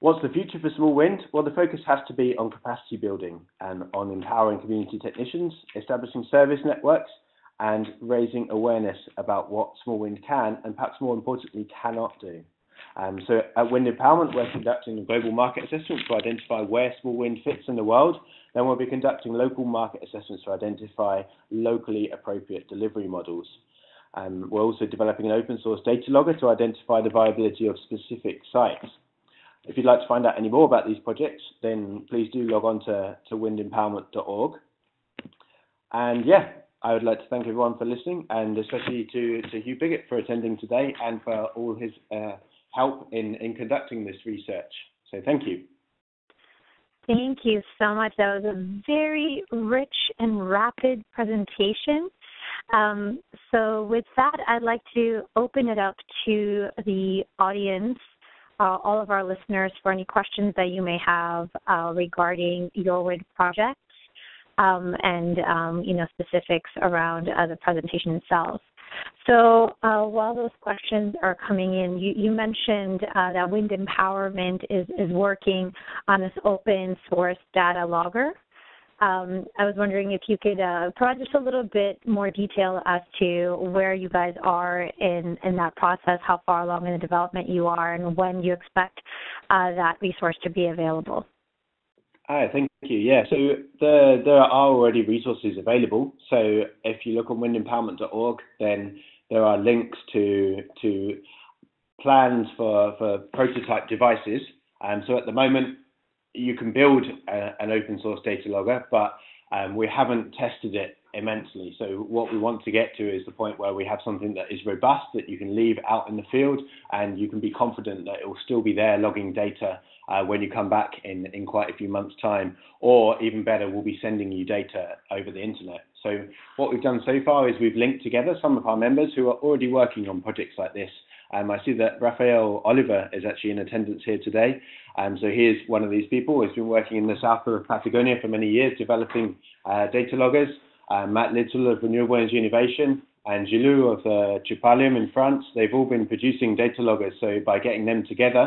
What's the future for small wind? Well, the focus has to be on capacity building and on empowering community technicians, establishing service networks, and raising awareness about what small wind can and perhaps more importantly cannot do. Um, so at Wind Empowerment, we're conducting a global market assessment to identify where small wind fits in the world. Then we'll be conducting local market assessments to identify locally appropriate delivery models. Um, we're also developing an open source data logger to identify the viability of specific sites. If you'd like to find out any more about these projects, then please do log on to, to wind empowerment dot org. And yeah, I would like to thank everyone for listening, and especially to, to Hugh Piggott for attending today and for all his uh, help in, in conducting this research. So thank you. Thank you so much. That was a very rich and rapid presentation. Um, so with that, I'd like to open it up to the audience, uh, all of our listeners, for any questions that you may have uh, regarding your wind projects um, and, um, you know, specifics around uh, the presentation itself. So uh, while those questions are coming in, you, you mentioned uh, that Wind Empowerment is, is working on this open source data logger. Um, I was wondering if you could uh, provide just a little bit more detail as to where you guys are in, in that process, how far along in the development you are, and when you expect uh, that resource to be available. Hi, thank you. Yeah, so the, there are already resources available. So if you look on wind empowerment dot org, then there are links to to plans for, for prototype devices. Um, so at the moment, you can build a, an open source data logger, but um, we haven't tested it immensely. So what we want to get to is the point where we have something that is robust, that you can leave out in the field, and you can be confident that it will still be there logging data Uh, when you come back in, in quite a few months' time, or even better, we'll be sending you data over the internet. So what we've done so far is we've linked together some of our members who are already working on projects like this. Um, I see that Raphael Oliver is actually in attendance here today. Um, so he is one of these people who's been working in the south of Patagonia for many years, developing uh, data loggers. Uh, Matt Little of Renewable Energy Innovation and Gilou of uh, Chupalium in France, they've all been producing data loggers. So by getting them together,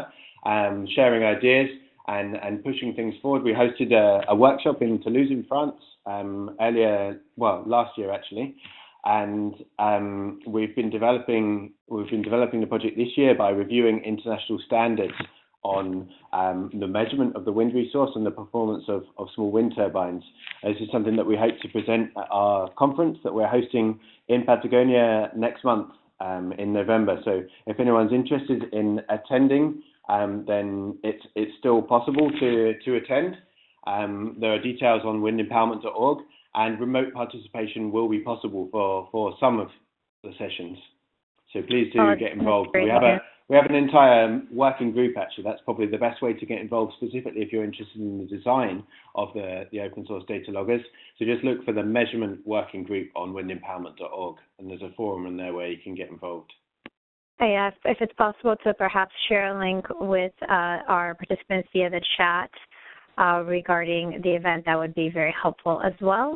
Um, sharing ideas and, and pushing things forward. We hosted a, a workshop in Toulouse in France um, earlier, well, last year actually, And um, we've been developing we've been developing the project this year by reviewing international standards on um, the measurement of the wind resource and the performance of, of small wind turbines. This is something that we hope to present at our conference that we're hosting in Patagonia next month um, in November. So if anyone's interested in attending, um, then it's it's still possible to, to attend. Um, there are details on wind empowerment dot org, and remote participation will be possible for, for some of the sessions. So please do oh, get involved. We have a we have an entire working group, actually. That's probably the best way to get involved, specifically if you're interested in the design of the, the open source data loggers. So just look for the measurement working group on wind empowerment dot org, and there's a forum in there where you can get involved. Yeah, if it's possible to perhaps share a link with uh, our participants via the chat Uh, regarding the event, that would be very helpful as well.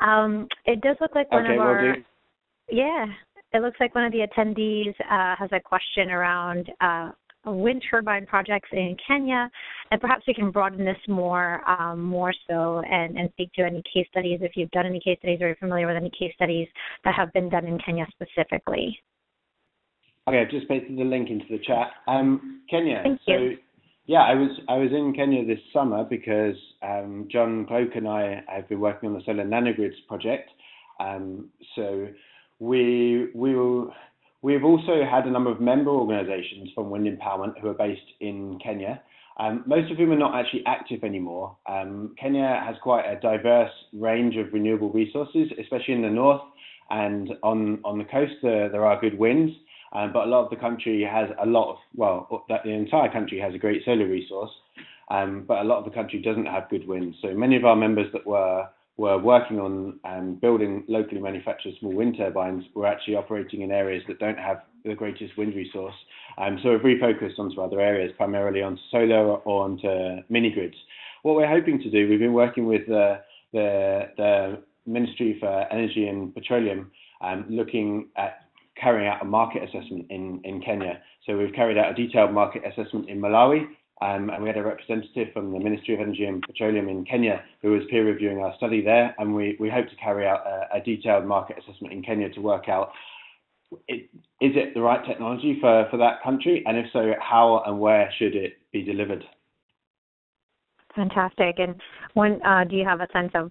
Um, it does look like one okay, of we'll our, do. yeah, it looks like one of the attendees uh, has a question around uh, wind turbine projects in Kenya, and perhaps we can broaden this more, um, more so, and, and speak to any case studies if you've done any case studies or you're familiar with any case studies that have been done in Kenya specifically. Okay, I've just pasted the link into the chat. Um, Kenya. Thank you. So, Yeah, I was I was in Kenya this summer because um, John Cloke and I have been working on the solar nanogrids project. Um, so we we will, we've also had a number of member organisations from Wind Empowerment who are based in Kenya. Um, most of whom are not actually active anymore. Um, Kenya has quite a diverse range of renewable resources, especially in the north and on on the coast. There there are good winds. Um, but a lot of the country has a lot of, well, that the entire country has a great solar resource, um, but a lot of the country doesn't have good wind. So many of our members that were were working on um, building locally manufactured small wind turbines were actually operating in areas that don't have the greatest wind resource. Um, so we've refocused onto other areas, primarily onto solar or onto mini-grids. What we're hoping to do, we've been working with the, the, the Ministry for Energy and Petroleum, um, looking at carrying out a market assessment in, in Kenya. So we've carried out a detailed market assessment in Malawi, um, and we had a representative from the Ministry of Energy and Petroleum in Kenya who was peer reviewing our study there, and we, we hope to carry out a, a detailed market assessment in Kenya to work out, it, is it the right technology for, for that country? And if so, how and where should it be delivered? Fantastic. And when uh, do you have a sense of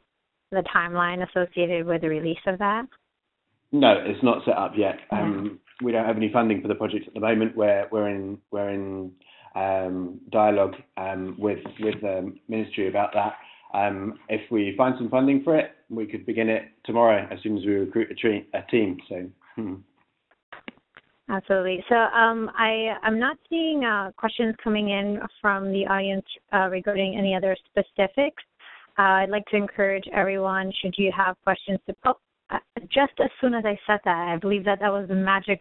the timeline associated with the release of that? No, it's not set up yet. Um, we don't have any funding for the project at the moment. We're we're in we're in um, dialogue um, with with the ministry about that. Um, if we find some funding for it, we could begin it tomorrow as soon as we recruit a, tre- a team. So. Hmm. Absolutely. So um, I I'm not seeing uh, questions coming in from the audience uh, regarding any other specifics. Uh, I'd like to encourage everyone. Should you have questions to pop. Uh, just as soon as I said that, I believe that that was the magic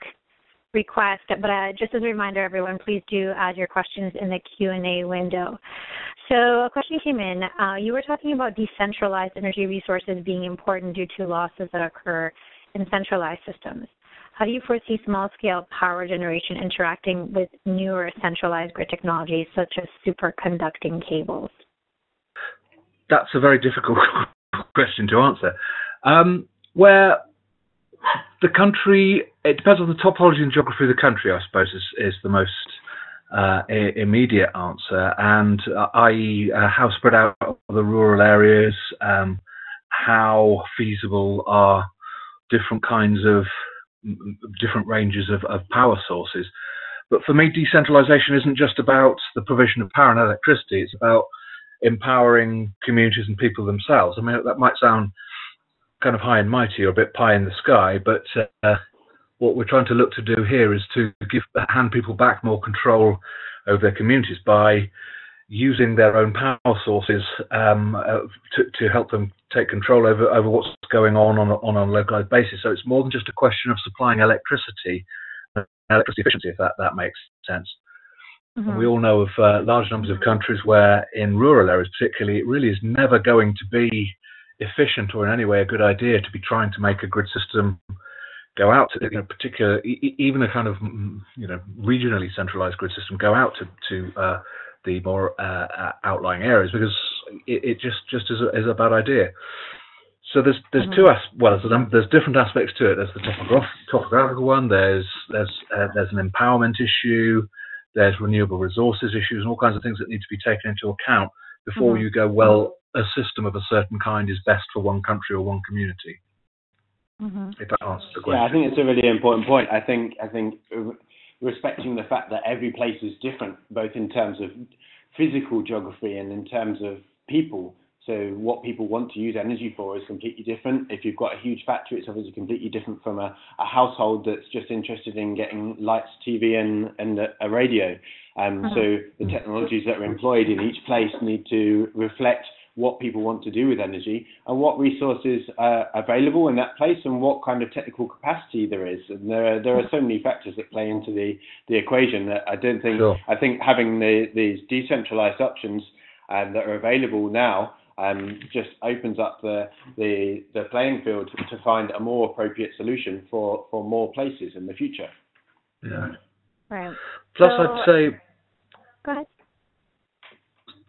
request. But uh, just as a reminder, everyone, please do add your questions in the Q and A window. So a question came in. Uh, you were talking about decentralized energy resources being important due to losses that occur in centralized systems. How do you foresee small-scale power generation interacting with newer centralized grid technologies such as superconducting cables? That's a very difficult question to answer. Um, Where the country, it depends on the topology and geography of the country, I suppose, is, is the most uh, immediate answer, and uh, that is uh, how spread out are the rural areas, um, how feasible are different kinds of, different ranges of, of power sources. But for me, decentralisation isn't just about the provision of power and electricity, it's about empowering communities and people themselves. I mean, that might sound kind of high and mighty or a bit pie in the sky, but uh, what we're trying to look to do here is to give hand people back more control over their communities by using their own power sources um, uh, to, to help them take control over, over what's going on on a, on a localized basis. So it's more than just a question of supplying electricity and electricity efficiency, if that, that makes sense. Mm-hmm. We all know of uh, large numbers of countries where in rural areas particularly it really is never going to be efficient or in any way a good idea to be trying to make a grid system go out to, you know, particular, e- even a kind of, you know, regionally centralized grid system go out to, to uh, the more uh, outlying areas, because it, it just, just is a, is a bad idea. So there's there's mm-hmm. two as well there's, there's different aspects to it. There's the topograph topographical one. There's there's uh, there's an empowerment issue. There's renewable resources issues and all kinds of things that need to be taken into account before mm-hmm. you go, well, a system of a certain kind is best for one country or one community. Mm-hmm. If that answers the question. Yeah, I think it's a really important point. I think I think respecting the fact that every place is different, both in terms of physical geography and in terms of people. So what people want to use energy for is completely different. If you've got a huge factory, it's obviously completely different from a, a household that's just interested in getting lights, T V, and, and a, a radio. Um, uh-huh. So the technologies that are employed in each place need to reflect what people want to do with energy and what resources are available in that place and what kind of technical capacity there is. And there are, there are so many factors that play into the, the equation that I don't think, sure. I think having the, these decentralized options um, that are available now Um, just opens up the, the the playing field to find a more appropriate solution for, for more places in the future. Yeah. Right. Plus, so, I'd say. Go ahead.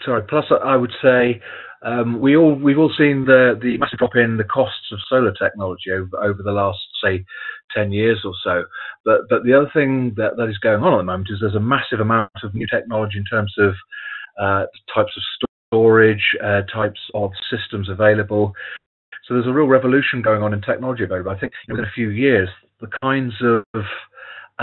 Sorry. Plus, I would say um, we all we've all seen the the massive drop in the costs of solar technology over, over the last say ten years or so. But but the other thing that, that is going on at the moment is there's a massive amount of new technology in terms of uh, types of storage. storage, uh, types of systems available. So there's a real revolution going on in technology available. I think in a few years, the kinds of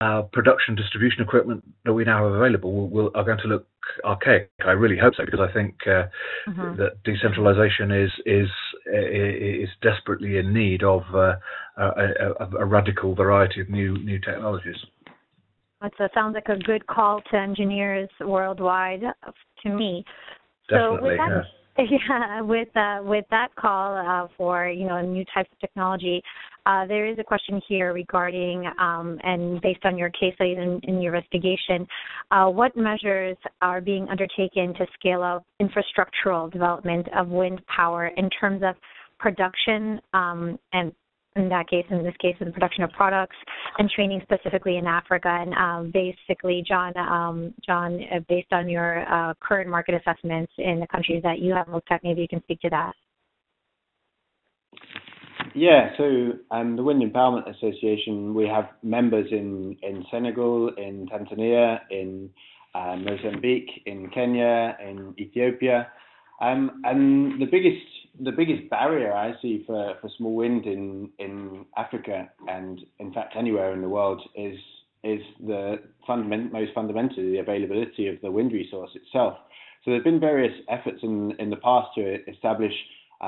uh, production distribution equipment that we now have available will, will, are going to look archaic. I really hope so, because I think uh, mm-hmm. that decentralization is is is desperately in need of uh, a, a, a radical variety of new new technologies. That sounds like a good call to engineers worldwide, to me. So with that, yeah. yeah, with uh, with that call uh, for you know new types of technology, uh, there is a question here regarding um, and based on your case studies and in, in your investigation, uh, what measures are being undertaken to scale up infrastructural development of wind power in terms of production um, and. In that case, in this case, in the production of products and training specifically in Africa. And um, basically, John, um, John, uh, based on your uh, current market assessments in the countries that you have looked at, maybe you can speak to that. Yeah, so um, the Wind Empowerment Association, we have members in, in Senegal, in Tanzania, in uh, Mozambique, in Kenya, in Ethiopia. Um, and the biggest the biggest barrier I see for, for small wind in, in Africa and in fact anywhere in the world is is the fundament, most fundamentally the availability of the wind resource itself. So there have been various efforts in, in the past to establish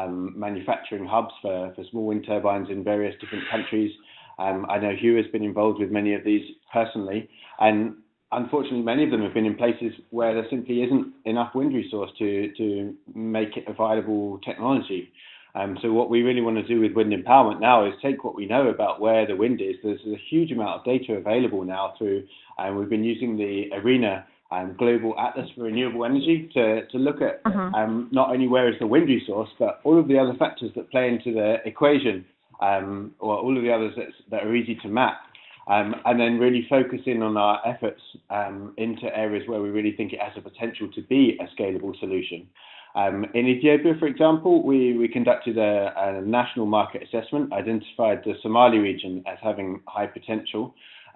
um, manufacturing hubs for, for small wind turbines in various different countries. Um, I know Hugh has been involved with many of these personally, and unfortunately, many of them have been in places where there simply isn't enough wind resource to, to make it a viable technology. Um, so what we really want to do with wind empowerment now is take what we know about where the wind is. There's a huge amount of data available now through, and um, we've been using the ARENA um, Global Atlas for Renewable Energy to, to look at mm-hmm. um, not only where is the wind resource, but all of the other factors that play into the equation, um, or all of the others that's, that are easy to map. Um, and then really focus in on our efforts um, into areas where we really think it has the potential to be a scalable solution. Um, in Ethiopia, for example, we, we conducted a, a national market assessment, identified the Somali region as having high potential,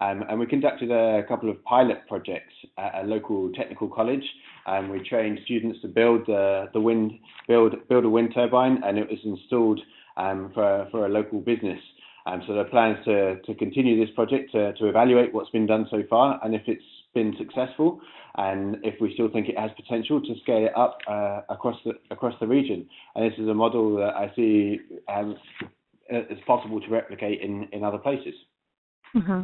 um, and we conducted a couple of pilot projects at a local technical college, and we trained students to build the, the wind build build a wind turbine, and it was installed um, for, for a local business. Um, so there are plans to, to continue this project, to, to evaluate what's been done so far, and if it's been successful, and if we still think it has potential to scale it up uh, across the across the region. And this is a model that I see um, is possible to replicate in, in other places. Mm-hmm.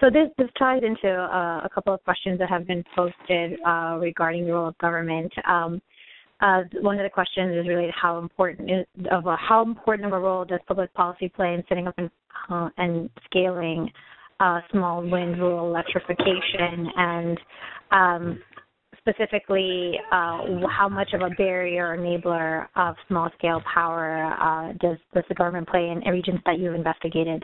So this, this ties into uh, a couple of questions that have been posted uh, regarding the role of government. Um, Uh, one of the questions is related how important is, of a, how important of a role does public policy play in setting up and, uh, and scaling uh, small wind rural electrification, and um, specifically uh, how much of a barrier or enabler of small scale power uh, does, does the government play in regions that you've investigated?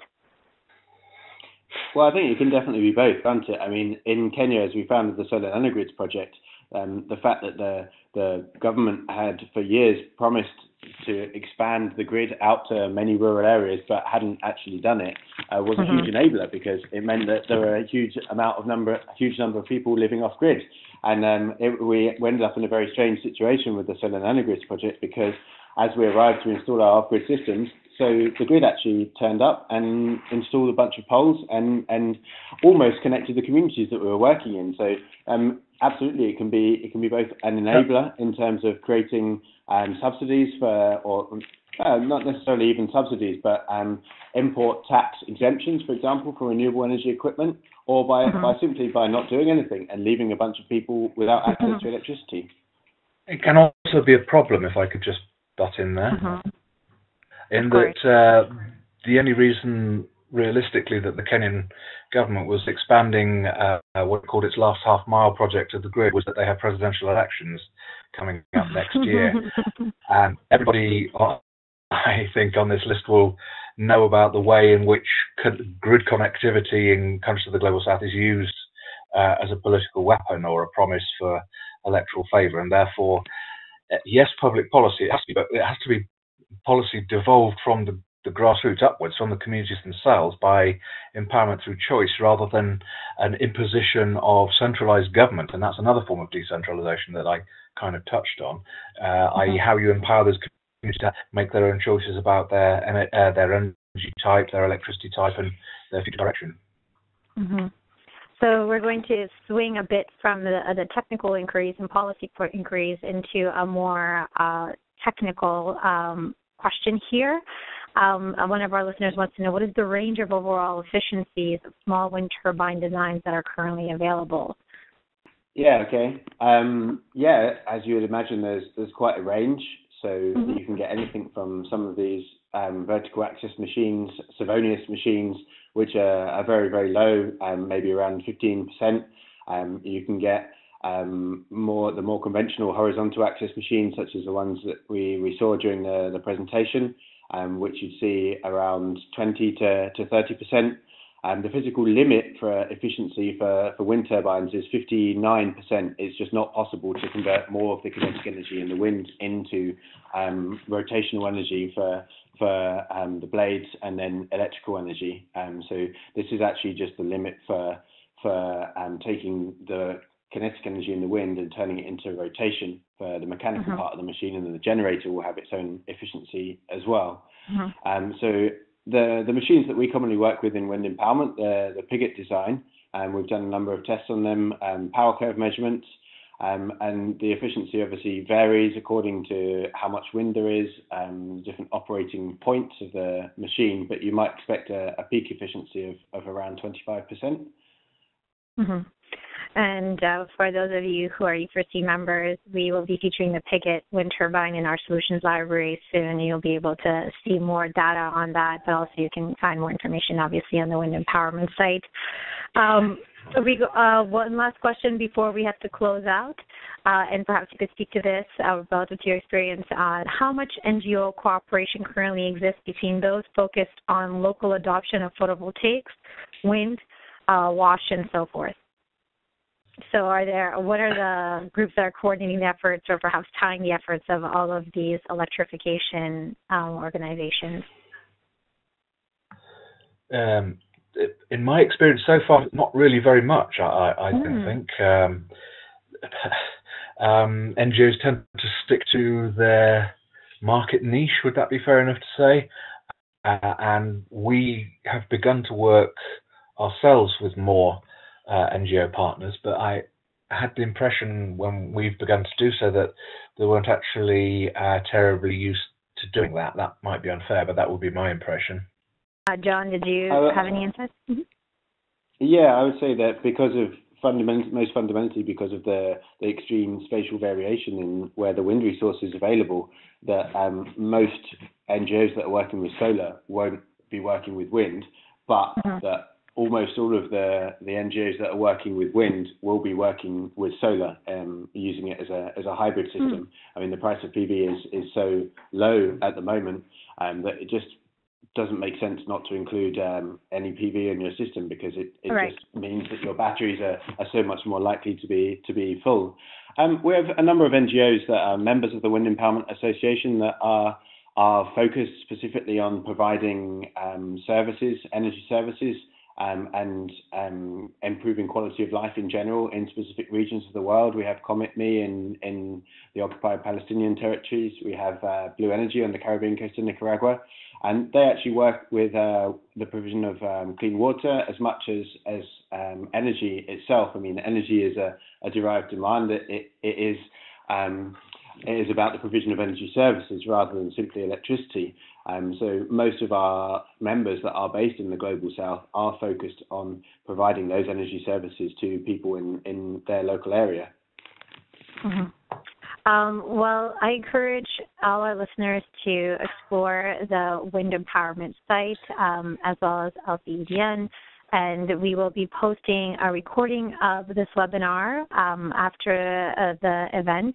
Well, I think it can definitely be both, can't it? I mean, in Kenya, as we founded the Solar Nanogrids project, um, the fact that the the government had for years promised to expand the grid out to many rural areas but hadn't actually done it uh, was mm-hmm. a huge enabler, because it meant that there were a huge amount of number, a huge number of people living off grid. And um, it, we, we ended up in a very strange situation with the solar nanogrids project, because as we arrived to install our off-grid systems, so the grid actually turned up and installed a bunch of poles and, and almost connected the communities that we were working in. So um, absolutely, it can be it can be both an enabler in terms of creating um, subsidies for, or uh, not necessarily even subsidies, but um, import tax exemptions, for example, for renewable energy equipment, or by, mm-hmm. by simply by not doing anything and leaving a bunch of people without access mm-hmm. to electricity. It can also be a problem, if I could just butt in there. Mm-hmm. In that uh, the only reason, realistically, that the Kenyan government was expanding uh, what we called its last half-mile project of the grid was that they have presidential elections coming up next year. And everybody, I think, on this list will know about the way in which grid connectivity in countries of the Global South is used uh, as a political weapon or a promise for electoral favour. And therefore, yes, public policy, it has to be, but it has to be policy devolved from the, the grassroots upwards, from the communities themselves, by empowerment through choice rather than an imposition of centralised government. And that's another form of decentralisation that I kind of touched on, uh, mm-hmm. that is how you empower those communities to make their own choices about their uh, their energy type, their electricity type, and their future direction. Mm-hmm. So we're going to swing a bit from the, uh, the technical inquiries and policy inquiries into a more uh, technical um, question here. Um, one of our listeners wants to know, what is the range of overall efficiencies of small wind turbine designs that are currently available? Yeah, okay. Um, yeah, as you would imagine, there's there's quite a range. So mm-hmm. you can get anything from some of these um, vertical axis machines, Savonius machines, which are, are very, very low, um, maybe around fifteen percent. Um, you can get Um, more the more conventional horizontal axis machines, such as the ones that we, we saw during the, the presentation, um, which you'd see around twenty to thirty percent. Um, the physical limit for efficiency for, for wind turbines is fifty-nine percent. It's just not possible to convert more of the kinetic energy in the wind into um, rotational energy for for um, the blades and then electrical energy. Um, so this is actually just the limit for for um, taking the kinetic energy in the wind and turning it into rotation for the mechanical uh-huh. part of the machine, and then the generator will have its own efficiency as well. Uh-huh. Um, so the the machines that we commonly work with in wind empowerment, the, the Piggott design, and um, we've done a number of tests on them, um, power curve measurements, um, and the efficiency obviously varies according to how much wind there is, um, different operating points of the machine, but you might expect a, a peak efficiency of, of around twenty-five percent. Uh-huh. And uh, for those of you who are E four C members, we will be featuring the Piggott wind turbine in our solutions library soon. You'll be able to see more data on that, but also you can find more information, obviously, on the Wind Empowerment site. Um, we, uh, one last question before we have to close out, uh, and perhaps you could speak to this uh, relative to your experience on how much N G O cooperation currently exists between those focused on local adoption of photovoltaics, wind, uh, wash, and so forth. So are there, what are the groups that are coordinating the efforts or perhaps tying the efforts of all of these electrification um, organizations? Um, in my experience so far, not really very much, I, I mm. think. Um, um, N G Os tend to stick to their market niche, would that be fair enough to say? Uh, and we have begun to work ourselves with more Uh, N G O partners, but I had the impression when we've begun to do so that they weren't actually uh, terribly used to doing that. That might be unfair, but that would be my impression. Uh, John, did you uh, have any insights? Mm-hmm. Yeah, I would say that because of fundament- most fundamentally because of the, the extreme spatial variation in where the wind resource is available, that um, most N G Os that are working with solar won't be working with wind, but mm-hmm. that almost all of the, the N G Os that are working with wind will be working with solar, um, using it as a as a hybrid system. Mm. I mean, the price of P V is, is so low at the moment um, that it just doesn't make sense not to include um, any P V in your system, because it, it right. just means that your batteries are, are so much more likely to be to be full. Um, we have a number of N G Os that are members of the Wind Empowerment Association that are are focused specifically on providing um, services, energy services, um, and um, improving quality of life in general in specific regions of the world. We have Comet Me in, in the occupied Palestinian territories. We have uh, Blue Energy on the Caribbean coast of Nicaragua. And they actually work with uh, the provision of um, clean water as much as, as um, energy itself. I mean, energy is a, a derived demand. It, it, it is... Um, It is about the provision of energy services rather than simply electricity. Um, so most of our members that are based in the Global South are focused on providing those energy services to people in, in their local area. Mm-hmm. Um, well, I encourage all our listeners to explore the Wind Empowerment site um, as well as L C E D N. And we will be posting a recording of this webinar um, after uh, the event.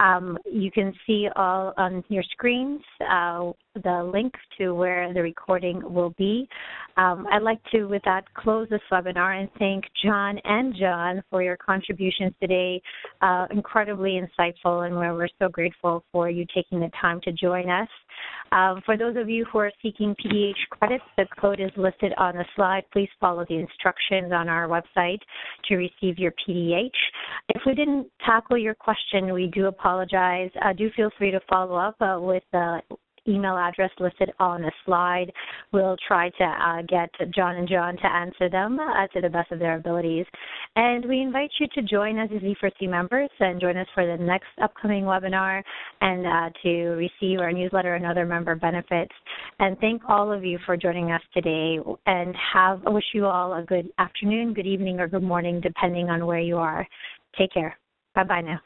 Um, you can see all on your screens uh, the link to where the recording will be. Um, I'd like to, with that, close this webinar and thank John and John for your contributions today. Uh, incredibly insightful, and we're so grateful for you taking the time to join us. Um, for those of you who are seeking P D H credits, the code is listed on the slide. Please follow the instructions on our website to receive your P D H. If we didn't tackle your question, we do apologize. Uh, do feel free to follow up uh, with the uh, email address listed on the slide. We'll try to uh, get John and John to answer them uh, to the best of their abilities. And we invite you to join us as Z four C members and join us for the next upcoming webinar and uh, to receive our newsletter and other member benefits. And thank all of you for joining us today, and have I wish you all a good afternoon, good evening, or good morning, depending on where you are. Take care. Bye-bye now.